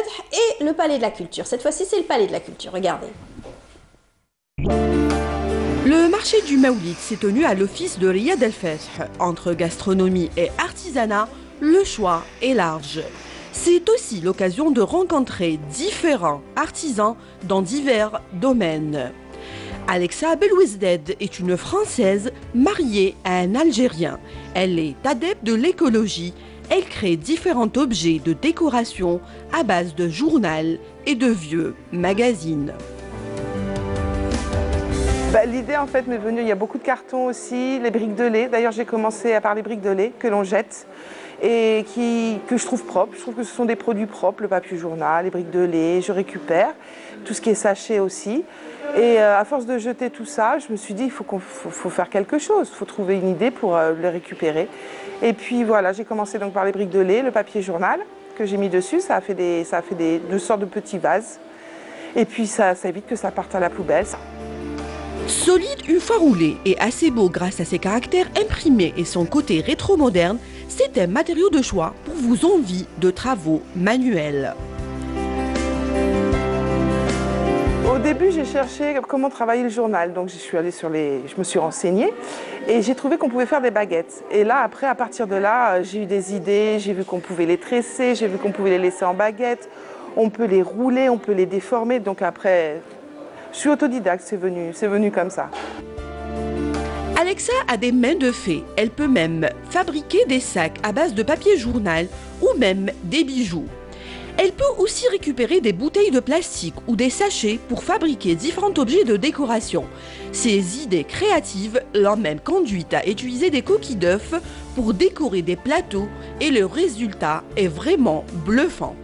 et le Palais de la Culture. Cette fois-ci, c'est le Palais de la Culture. Regardez. Le marché du Maoulid s'est tenu à l'office de Riyad al-Fath. Entre gastronomie et artisanat, le choix est large. C'est aussi l'occasion de rencontrer différents artisans dans divers domaines. Alexa Belouizdad est une Française mariée à un Algérien. Elle est adepte de l'écologie. Elle crée différents objets de décoration à base de journal et de vieux magazines. Bah, l'idée en fait m'est venue, il y a beaucoup de cartons aussi, les briques de lait. D'ailleurs j'ai commencé par les briques de lait que l'on jette et que je trouve propres. Je trouve que ce sont des produits propres, le papier journal, les briques de lait, je récupère tout ce qui est sachet aussi. Et à force de jeter tout ça, je me suis dit, il faut faire quelque chose, il faut trouver une idée pour les récupérer. Et puis voilà, j'ai commencé donc par les briques de lait, le papier journal que j'ai mis dessus, ça a fait une sorte de petits vases. Et puis ça évite que ça parte à la poubelle. Solide une fois roulé et assez beau grâce à ses caractères imprimés et son côté rétro-moderne, c'est un matériau de choix pour vos envies de travaux manuels. Au début, j'ai cherché comment travailler le journal, donc je me suis renseignée et j'ai trouvé qu'on pouvait faire des baguettes. Et là, après, à partir de là, j'ai eu des idées, j'ai vu qu'on pouvait les tresser, j'ai vu qu'on pouvait les laisser en baguette, on peut les rouler, on peut les déformer. Donc après, je suis autodidacte, c'est venu comme ça. Alexa a des mains de fée. Elle peut même fabriquer des sacs à base de papier journal ou même des bijoux. Elle peut aussi récupérer des bouteilles de plastique ou des sachets pour fabriquer différents objets de décoration. Ces idées créatives l'ont même conduite à utiliser des coquilles d'œufs pour décorer des plateaux et le résultat est vraiment bluffant.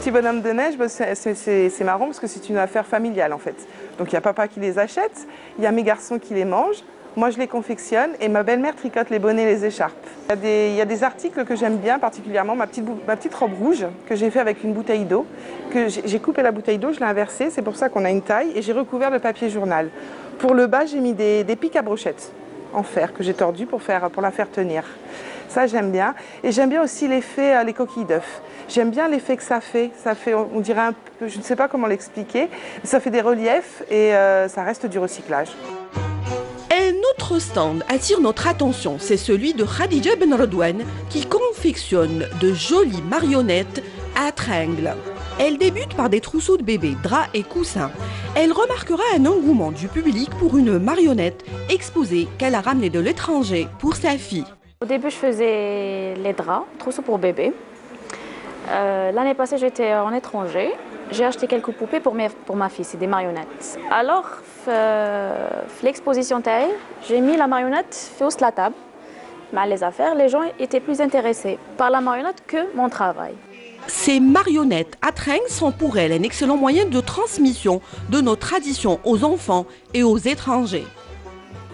Petit bonhomme de neige, c'est marrant parce que c'est une affaire familiale en fait. Donc il y a papa qui les achète, il y a mes garçons qui les mangent, Moi, je les confectionne et ma belle-mère tricote les bonnets et les écharpes. Il y a des articles que j'aime bien, particulièrement ma petite robe rouge que j'ai fait avec une bouteille d'eau. J'ai coupé la bouteille d'eau, je l'ai inversée, c'est pour ça qu'on a une taille, et j'ai recouvert le papier journal. Pour le bas, j'ai mis des pics à brochettes en fer que j'ai tordus pour la faire tenir. Ça, j'aime bien. Et j'aime bien aussi l'effet, les coquilles d'œufs. J'aime bien l'effet que ça fait. Ça fait, on dirait un peu, je ne sais pas comment l'expliquer, mais ça fait des reliefs et ça reste du recyclage. Un autre stand attire notre attention, c'est celui de Khadija Ben Redouane qui confectionne de jolies marionnettes à tringles. Elle débute par des trousseaux de bébés, draps et coussins. Elle remarquera un engouement du public pour une marionnette exposée qu'elle a ramenée de l'étranger pour sa fille. Au début, je faisais les draps, trousseaux pour bébés. L'année passée, j'étais en étranger. J'ai acheté quelques poupées pour ma fille, c'est des marionnettes. Alors, l'exposition taille, j'ai mis la marionnette sur la table. Mais les affaires, les gens étaient plus intéressés par la marionnette que mon travail. Ces marionnettes à tringles sont pour elle un excellent moyen de transmission de nos traditions aux enfants et aux étrangers.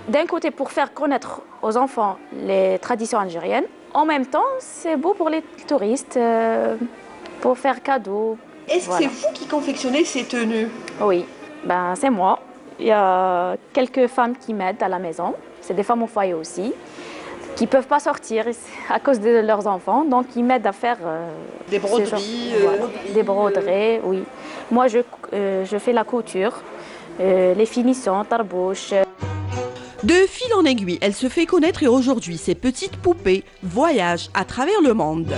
D'un côté, pour faire connaître aux enfants les traditions algériennes, en même temps, c'est beau pour les touristes, pour faire cadeau. Est-ce que c'est vous qui confectionnez ces tenues? Oui, ben, c'est moi. Il y a quelques femmes qui m'aident à la maison. C'est des femmes au foyer aussi, qui ne peuvent pas sortir à cause de leurs enfants. Donc, ils m'aident à faire des broderies. Des broderies, oui. Moi, je fais la couture, les finitions, tarbouche. De fil en aiguille, elle se fait connaître et aujourd'hui, ces petites poupées voyagent à travers le monde.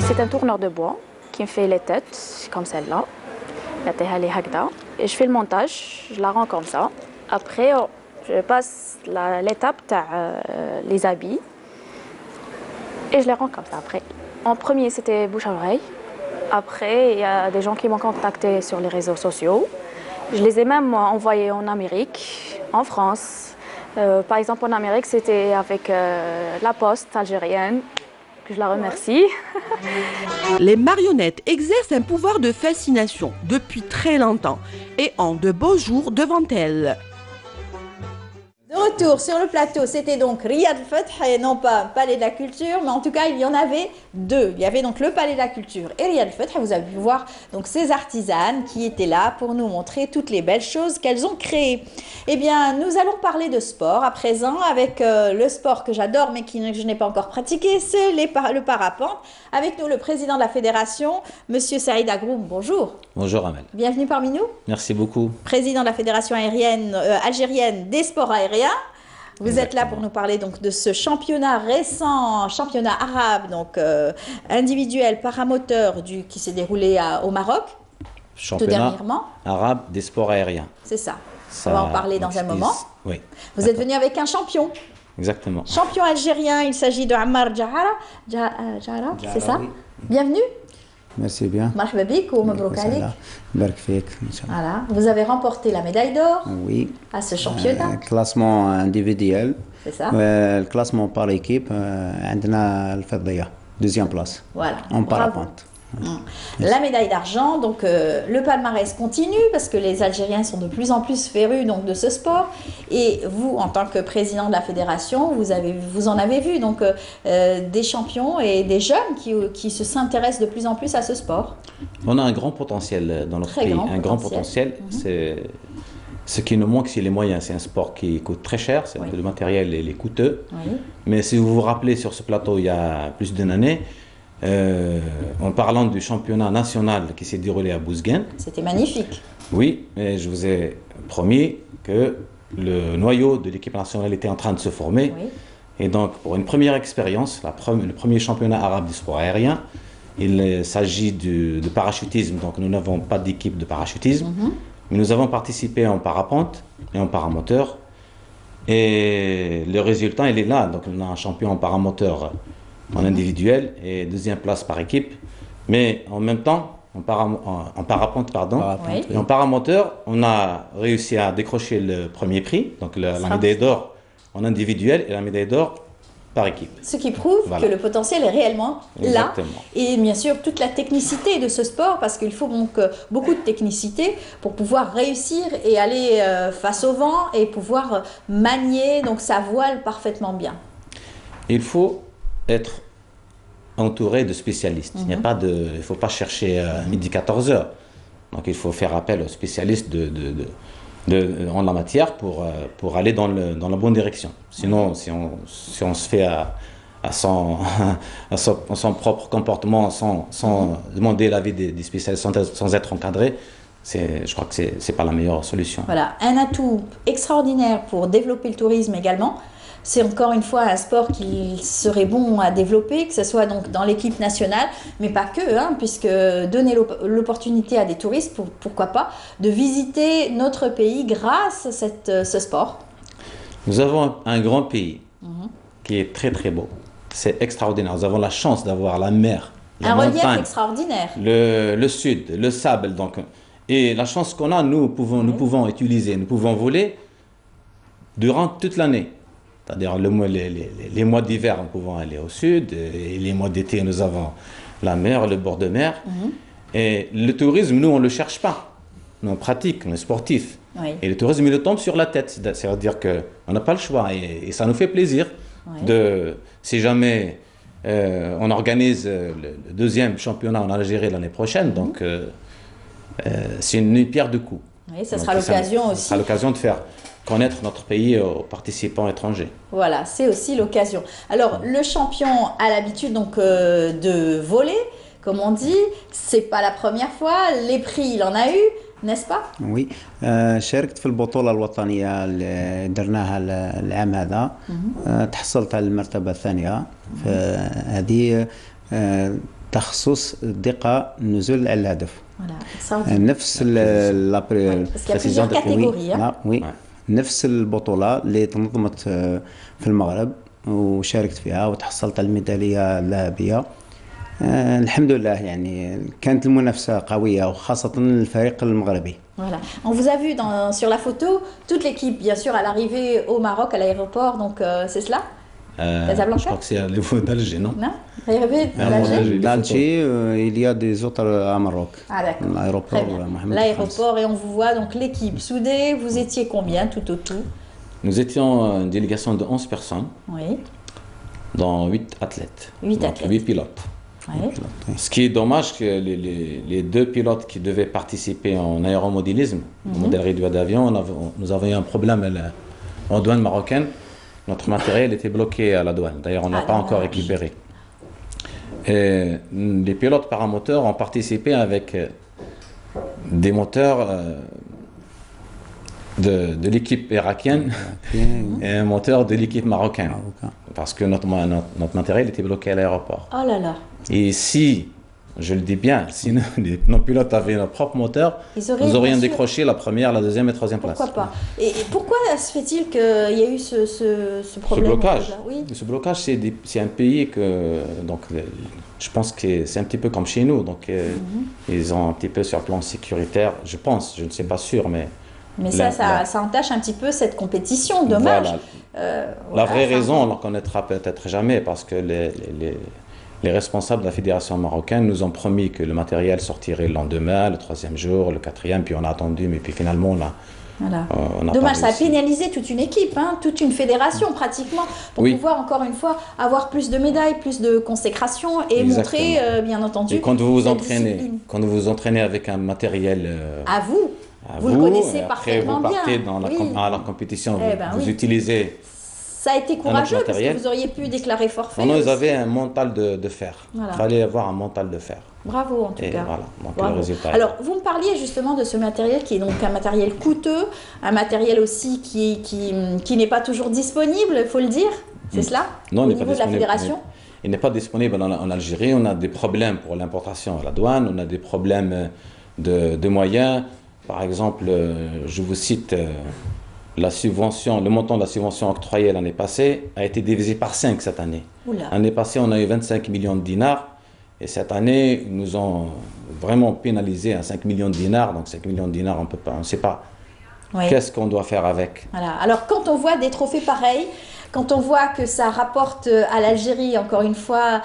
C'est un tourneur de bois qui me fait les têtes, comme celle-là. Et je fais le montage, je la rends comme ça. Après, je passe l'étape les habits et je les rends comme ça après. En premier, c'était bouche à oreille. Après, il y a des gens qui m'ont contacté sur les réseaux sociaux. Je les ai même envoyés en Amérique, en France. Par exemple, en Amérique, c'était avec la poste algérienne. Je la remercie. Les marionnettes exercent un pouvoir de fascination depuis très longtemps et ont de beaux jours devant elles. De retour sur le plateau, c'était donc Riyad Fath et non pas Palais de la Culture, mais en tout cas il y en avait deux. Il y avait donc le Palais de la Culture et Riyad Fath. Vous avez pu voir donc ces artisanes qui étaient là pour nous montrer toutes les belles choses qu'elles ont créées. Eh bien, nous allons parler de sport à présent avec le sport que j'adore mais que je n'ai pas encore pratiqué, c'est le parapente. Avec nous le président de la fédération, Monsieur Saïd Agroum. Bonjour. Bonjour Amel. Bienvenue parmi nous. Merci beaucoup. Président de la fédération algérienne des sports aériens. Vous Exactement. Êtes là pour nous parler donc de ce championnat récent, championnat arabe, donc individuel paramoteur qui s'est déroulé au Maroc, championnat tout dernièrement. Arabe des sports aériens. C'est ça. On va en parler dans un moment. Oui. Vous êtes venu avec un champion. Exactement. Champion algérien, il s'agit de Ammar Jahara. Jahara, c'est ça oui. Bienvenue. Merci bien. Marhaba bik ou mabrouk alik. Barak fik, Inch'Allah. Voilà, vous avez remporté la médaille d'or. Oui. À ce championnat. Classement individuel. C'est ça. Le classement par équipe, عندنا الفضية, deuxième place. Voilà. En parapente. La médaille d'argent, donc le palmarès continue parce que les Algériens sont de plus en plus férus donc de ce sport. Et vous, en tant que président de la fédération, vous en avez vu donc des champions et des jeunes qui s'intéressent de plus en plus à ce sport. On a un grand potentiel dans notre pays, un grand potentiel. Ce qui nous manque, c'est les moyens. C'est un sport qui coûte très cher, oui. Le matériel est coûteux. Oui. Mais si vous vous rappelez sur ce plateau il y a plus d'une année, en parlant du championnat national qui s'est déroulé à Bouzguane. C'était magnifique. Oui, mais je vous ai promis que le noyau de l'équipe nationale était en train de se former. Oui. Et donc, pour une première expérience, le premier championnat arabe du sport aérien, il s'agit de parachutisme. Donc, nous n'avons pas d'équipe de parachutisme. Mais nous avons participé en parapente et en paramoteur. Et le résultat, il est là. Donc, on a un champion en paramoteur en individuel et deuxième place par équipe, mais en même temps, en paramoteur, on a réussi à décrocher le premier prix, donc la médaille d'or en individuel et la médaille d'or par équipe. Ce qui prouve que le potentiel est réellement là. Et bien sûr, toute la technicité de ce sport, parce qu'il faut donc beaucoup de technicité pour pouvoir réussir et aller face au vent et pouvoir manier donc sa voile parfaitement bien. Il faut être entouré de spécialistes. Il n'y a pas de, il ne faut pas chercher midi 14 heures. Donc il faut faire appel aux spécialistes en la matière pour aller dans la bonne direction. Sinon, si on se fait à son propre comportement, sans demander l'avis des spécialistes, sans être encadré, je crois que ce n'est pas la meilleure solution. Voilà, un atout extraordinaire pour développer le tourisme également. C'est encore une fois un sport qui serait bon à développer, que ce soit donc dans l'équipe nationale, mais pas que, hein, puisque donner l'opportunité à des touristes, pourquoi pas, de visiter notre pays grâce à ce sport. Nous avons un grand pays qui est très très beau, c'est extraordinaire. Nous avons la chance d'avoir la mer, la montagne, relief extraordinaire, le sud, le sable, donc, et la chance qu'on a, nous pouvons utiliser, nous pouvons voler durant toute l'année. C'est-à-dire les mois d'hiver, nous pouvons aller au sud, et les mois d'été, nous avons la mer, le bord de mer. Et le tourisme, nous, on ne le cherche pas. Nous, on pratique, on est sportif. Et le tourisme, il tombe sur la tête. C'est-à-dire qu'on n'a pas le choix. Et ça nous fait plaisir. Si jamais on organise le deuxième championnat en Algérie l'année prochaine, donc c'est une pierre de coup. Oui, ça sera l'occasion aussi. Ça sera l'occasion de faire connaître notre pays aux participants étrangers. Voilà, c'est aussi l'occasion. Alors, le champion a l'habitude donc de voler, comme on dit. C'est pas la première fois. Les prix, il en a eu, n'est-ce pas? Oui. شاركت في البطولة الوطنية اللي درناها العام هذا. تحصلت على المرتبة الثانية. هذه تخصص دقة النزول على الهدف. نفس نفس البطولة اللي تنظمت في المغرب وشاركت فيها وتحصلت على الميدالية الذهبية. الحمد لله يعني كانت المنافسة قوية وخاصة الفريق المغربي. Voilà. On vous a vu sur la photo toute l'équipe bien sûr à l'arrivée au Maroc à l'aéroport, donc c'est cela. Je crois que c'est à niveau d'Alger, non? Non, d'Alger, il y a des autres à Maroc. Ah d'accord, l'aéroport, et on vous voit donc l'équipe soudée. Vous étiez combien tout au tout? Nous étions une délégation de 11 personnes, dont 8 athlètes, 8 pilotes. Ce qui est dommage que les deux pilotes qui devaient participer en aéromodélisme, modèle réduit d'avion, nous avons eu un problème en douane marocaine. Notre matériel était bloqué à la douane. D'ailleurs, on n'a pas encore récupéré. Et les pilotes paramoteurs ont participé avec des moteurs de l'équipe irakienne et un moteur de l'équipe marocaine. Parce que notre matériel était bloqué à l'aéroport. Oh là là. Et si, je le dis bien, si nos pilotes avaient nos propres moteurs, nous aurions décroché la première, la deuxième et la troisième place. Pourquoi pas? Et pourquoi se fait-il qu'il y a eu ce problème? Ce blocage, ce blocage, c'est un pays que, donc, je pense que c'est un petit peu comme chez nous. Donc, ils ont un petit peu sur le plan sécuritaire, je pense, je ne suis pas sûr, mais... Mais ça entache un petit peu cette compétition, dommage. Voilà. La vraie raison, on ne la connaîtra peut-être jamais, parce que les responsables de la Fédération marocaine nous ont promis que le matériel sortirait le lendemain, le troisième jour, le quatrième, puis on a attendu, mais puis finalement on a... Voilà. Dommage, ça a pénalisé toute une équipe, hein, toute une fédération pratiquement, pour pouvoir encore une fois avoir plus de médailles, plus de consécration et montrer, bien entendu, et quand vous vous entraînez avec un matériel... à vous, vous le connaissez parfaitement bien. Après, vous partez dans la compétition, vous utilisez... Ça a été courageux parce que vous auriez pu déclarer forfait. Vous avez un mental de fer. Voilà. Il fallait avoir un mental de fer. Bravo en tout cas. Voilà, donc le résultat. Alors, vous me parliez justement de ce matériel qui est donc un matériel coûteux, un matériel aussi qui n'est pas toujours disponible, il faut le dire. C'est cela? Non, il n'est pas disponible. Au niveau de la fédération? Il n'est pas disponible en Algérie. On a des problèmes pour l'importation à la douane, on a des problèmes de moyens. Par exemple, je vous cite... La subvention, le montant de la subvention octroyée l'année passée a été divisé par 5 cette année. L'année passée, on a eu 25 millions de dinars. Et cette année, ils nous ont vraiment pénalisé à 5 millions de dinars. Donc 5 millions de dinars, on ne sait pas Oui. Qu'est-ce qu'on doit faire avec? Voilà. Alors, quand on voit des trophées pareils, quand on voit que ça rapporte à l'Algérie, encore une fois,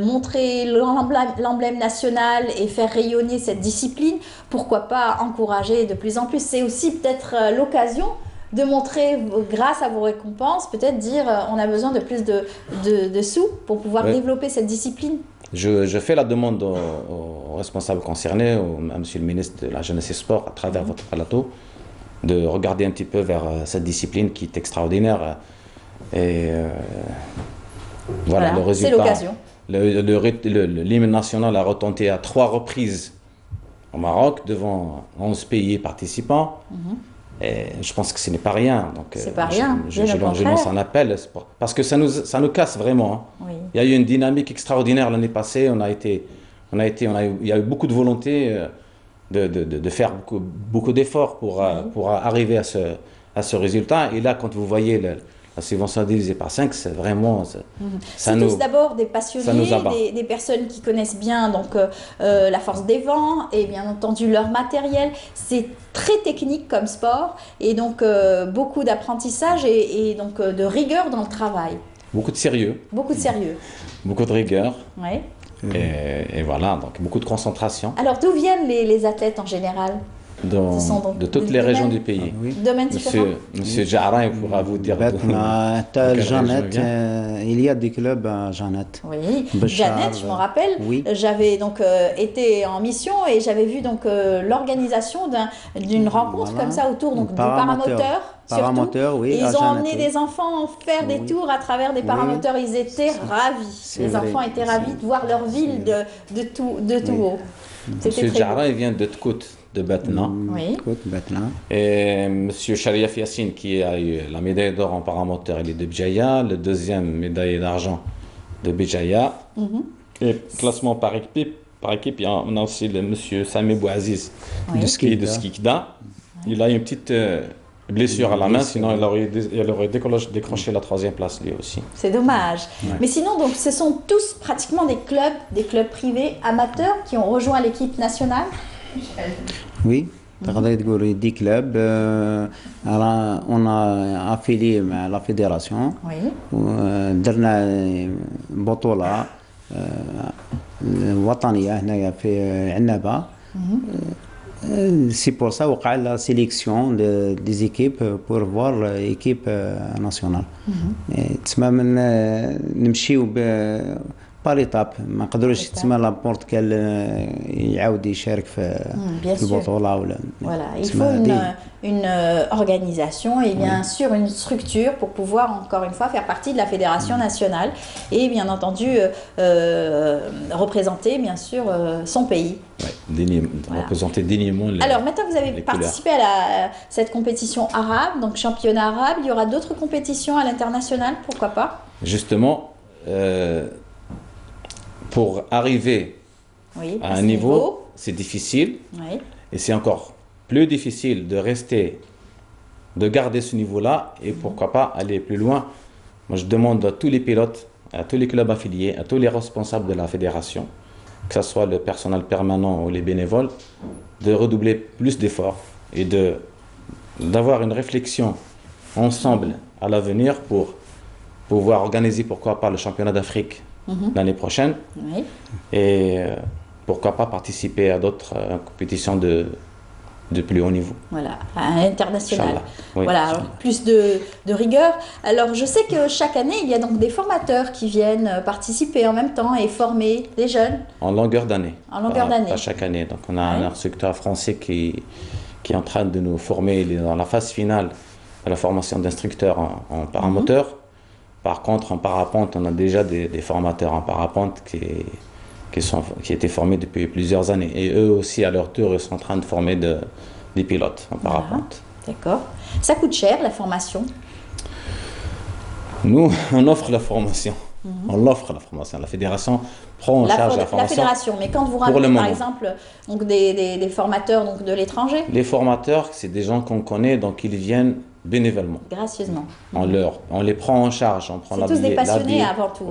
montrer l'emblème national et faire rayonner cette discipline, pourquoi pas encourager de plus en plus? C'est aussi peut-être l'occasion de montrer, grâce à vos récompenses, peut-être dire on a besoin de plus de sous pour pouvoir développer cette discipline. Je fais la demande aux responsables concernés, à monsieur le ministre de la Jeunesse et Sport, à travers votre plateau, de regarder un petit peu vers cette discipline qui est extraordinaire. Et voilà, le résultat. C'est l'occasion. L'hymne national a retenté à 3 reprises au Maroc devant 11 pays participants. Et je pense que ce n'est pas rien. C'est pas rien. Je lance un appel parce que ça nous casse vraiment. Oui. Il y a eu une dynamique extraordinaire l'année passée. Il y a eu beaucoup de volonté de faire beaucoup d'efforts pour arriver à ce résultat. Et là, quand vous voyez la subvention divisée par 5, c'est vraiment... C'est tous d'abord des passionnés, des personnes qui connaissent bien donc, la force des vents et bien entendu leur matériel. C'est très technique comme sport et donc beaucoup d'apprentissage et donc de rigueur dans le travail. Beaucoup de sérieux. Beaucoup de sérieux. Beaucoup de rigueur. Oui. Et voilà, donc beaucoup de concentration. Alors d'où viennent les athlètes en général? De toutes les régions du pays. Domaines différents. Monsieur Jarin pourra vous dire. Il y a des clubs à Janet. Oui, Janet, je m'en rappelle. Oui. J'avais donc été en mission et j'avais vu donc l'organisation d'une rencontre comme ça autour donc, du paramoteur. Oui, ils ont emmené des enfants faire des tours à travers des paramoteurs. Ils étaient ravis. Les enfants étaient ravis de voir leur ville de tout haut. Monsieur Jarin vient de Tkout. De Batna. Oui. Et M. Charia Fiassin qui a eu la médaille d'or en paramoteur, il est de Béjaïa, le deuxième médaille d'argent de Béjaïa. Et classement par équipe, on a aussi le monsieur Samé Bouaziz de Skikda. Il a eu une petite blessure à la main, sinon il aurait décroché la 3e place lui aussi. C'est dommage. Ouais. Mais sinon, donc, ce sont tous pratiquement des clubs privés amateurs qui ont rejoint l'équipe nationale. Oui, des clubs. On a affilié à la fédération. Dernier بطولة وطنية هنا في عنابة. C'est pour ça qu'on a la sélection des équipes pour voir l'équipe nationale. par étape, ما قدروش تسمى لابورت كال يعاود يشارك في البطولة ولا. Voilà, il faut une organisation et bien sûr une structure pour pouvoir encore une fois faire partie de la fédération nationale et bien entendu représenter bien sûr son pays. Représenter dignement les. Alors maintenant vous avez participé à cette compétition arabe, donc championnat arabe. Il y aura d'autres compétitions à l'international, pourquoi pas? Justement. Pour arriver à un niveau, c'est difficile et c'est encore plus difficile de garder ce niveau-là et pourquoi pas aller plus loin. Moi, je demande à tous les pilotes, à tous les clubs affiliés, à tous les responsables de la fédération, que ce soit le personnel permanent ou les bénévoles, de redoubler plus d'efforts et d'avoir une réflexion ensemble à l'avenir pour pouvoir organiser, pourquoi pas, le championnat d'Afrique l'année prochaine et pourquoi pas participer à d'autres compétitions de plus haut niveau. Voilà, à l'international. Voilà, alors, plus de rigueur. Alors je sais que chaque année il y a donc des formateurs qui viennent participer en même temps et former des jeunes. En longueur d'année. En longueur d'année. Pas chaque année. Donc on a un instructeur français qui est en train de nous former. Il est dans la phase finale de la formation d'instructeur en paramoteur. Par contre, en parapente, on a déjà des formateurs en parapente qui étaient formés depuis plusieurs années. Et eux aussi, à leur tour, ils sont en train de former des pilotes en parapente. D'accord. Ça coûte cher, la formation? Nous, on offre la formation. On l'offre, la formation. La fédération prend en charge la formation. La fédération, mais quand vous ramenez, par exemple, donc des formateurs donc de l'étranger? Les formateurs, c'est des gens qu'on connaît, donc ils viennent... bénévolement. Gracieusement. On les prend en charge. C'est tous des passionnés avant tout.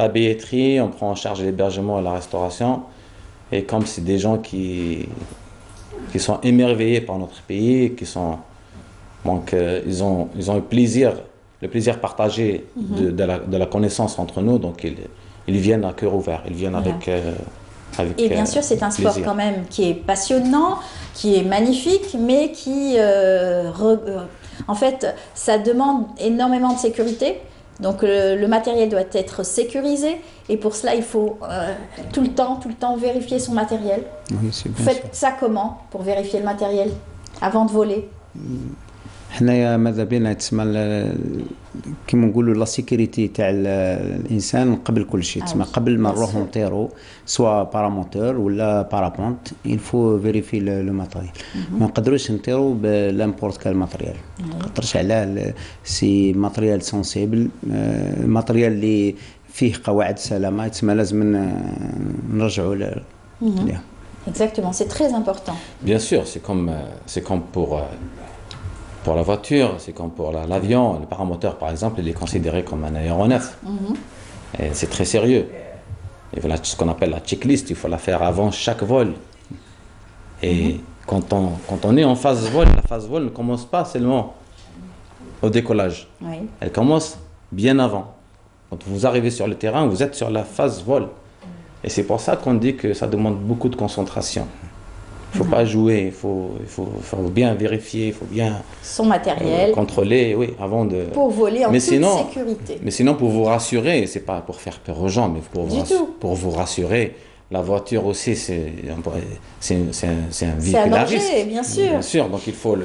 La billetterie, on prend en charge l'hébergement et la restauration. Et comme c'est des gens qui sont émerveillés par notre pays, qui sont Donc ils ont le plaisir partagé de la connaissance entre nous, donc ils viennent à cœur ouvert, ils viennent avec... Et bien sûr, c'est un sport quand même qui est passionnant, qui est magnifique, mais qui, en fait, ça demande énormément de sécurité. Donc le matériel doit être sécurisé et pour cela, il faut tout le temps vérifier son matériel. Oui, vous faites ça comment pour vérifier le matériel avant de voler? حنايا ماذا بينا تسمى كيما نقولوا لا سيكوريتي تاع الانسان قبل كل شيء. تسمى قبل ما نروحوا نطيروا سوا باراموتور ولا بارابونت il faut vérifier le matériel. ما نقدروش نطيروا بالامبورت كال ماتريال خاطرش علاه سي ماتريال سونسيبل ماتريال اللي فيه قواعد سلامه تسمى لازم نرجعوا ليه. Exactement, c'est très important. Bien sûr, c'est comme pour la voiture, c'est comme pour l'avion. Le paramoteur, par exemple, il est considéré comme un aéronef. Et c'est très sérieux. Et voilà ce qu'on appelle la checklist, il faut la faire avant chaque vol. Et quand on est en phase vol, la phase vol ne commence pas seulement au décollage. Oui. Elle commence bien avant. Quand vous arrivez sur le terrain, vous êtes sur la phase vol. Et c'est pour ça qu'on dit que ça demande beaucoup de concentration. Il ne faut pas jouer, il faut bien vérifier, il faut bien son matériel contrôler, oui, avant de... Pour voler en toute sécurité. Mais sinon, pour vous rassurer, ce n'est pas pour faire peur aux gens, mais pour vous rassurer, la voiture aussi, c'est un véhicule à risque. C'est un danger, bien sûr. Bien sûr, donc il faut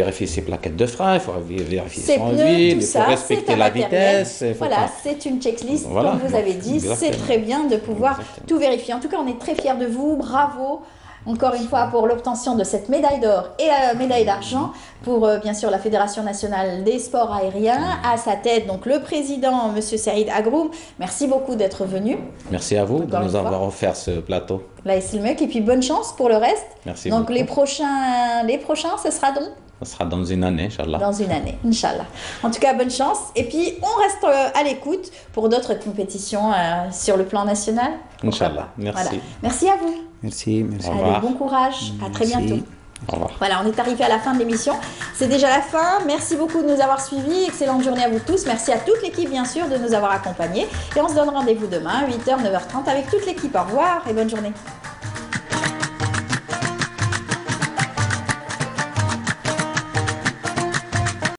vérifier ses plaquettes de frein, il faut vérifier son huile, il faut respecter la vitesse. Voilà, c'est une checklist, voilà, comme vous avez dit, c'est très bien de pouvoir tout vérifier. En tout cas, on est très fiers de vous, bravo. Encore une fois, pour l'obtention de cette médaille d'or et la médaille d'argent pour, bien sûr, la Fédération nationale des sports aériens. À sa tête, donc, le président, M. Saïd Agroum. Merci beaucoup d'être venu. Merci à vous de nous avoir offert ce plateau. Là, c'est le mec. Et puis, bonne chance pour le reste. Merci donc, beaucoup. les prochains, ce sera donc... Ce sera dans une année, Inch'Allah. Dans une année, Inch'Allah. En tout cas, bonne chance. Et puis, on reste à l'écoute pour d'autres compétitions sur le plan national. Inch'Allah, merci. Voilà. Merci à vous. Merci, merci. Allez, bon courage, à très bientôt. Au revoir. Voilà, on est arrivé à la fin de l'émission. C'est déjà la fin. Merci beaucoup de nous avoir suivis. Excellente journée à vous tous. Merci à toute l'équipe, bien sûr, de nous avoir accompagnés. Et on se donne rendez-vous demain, 8h, 9h30, avec toute l'équipe. Au revoir et bonne journée.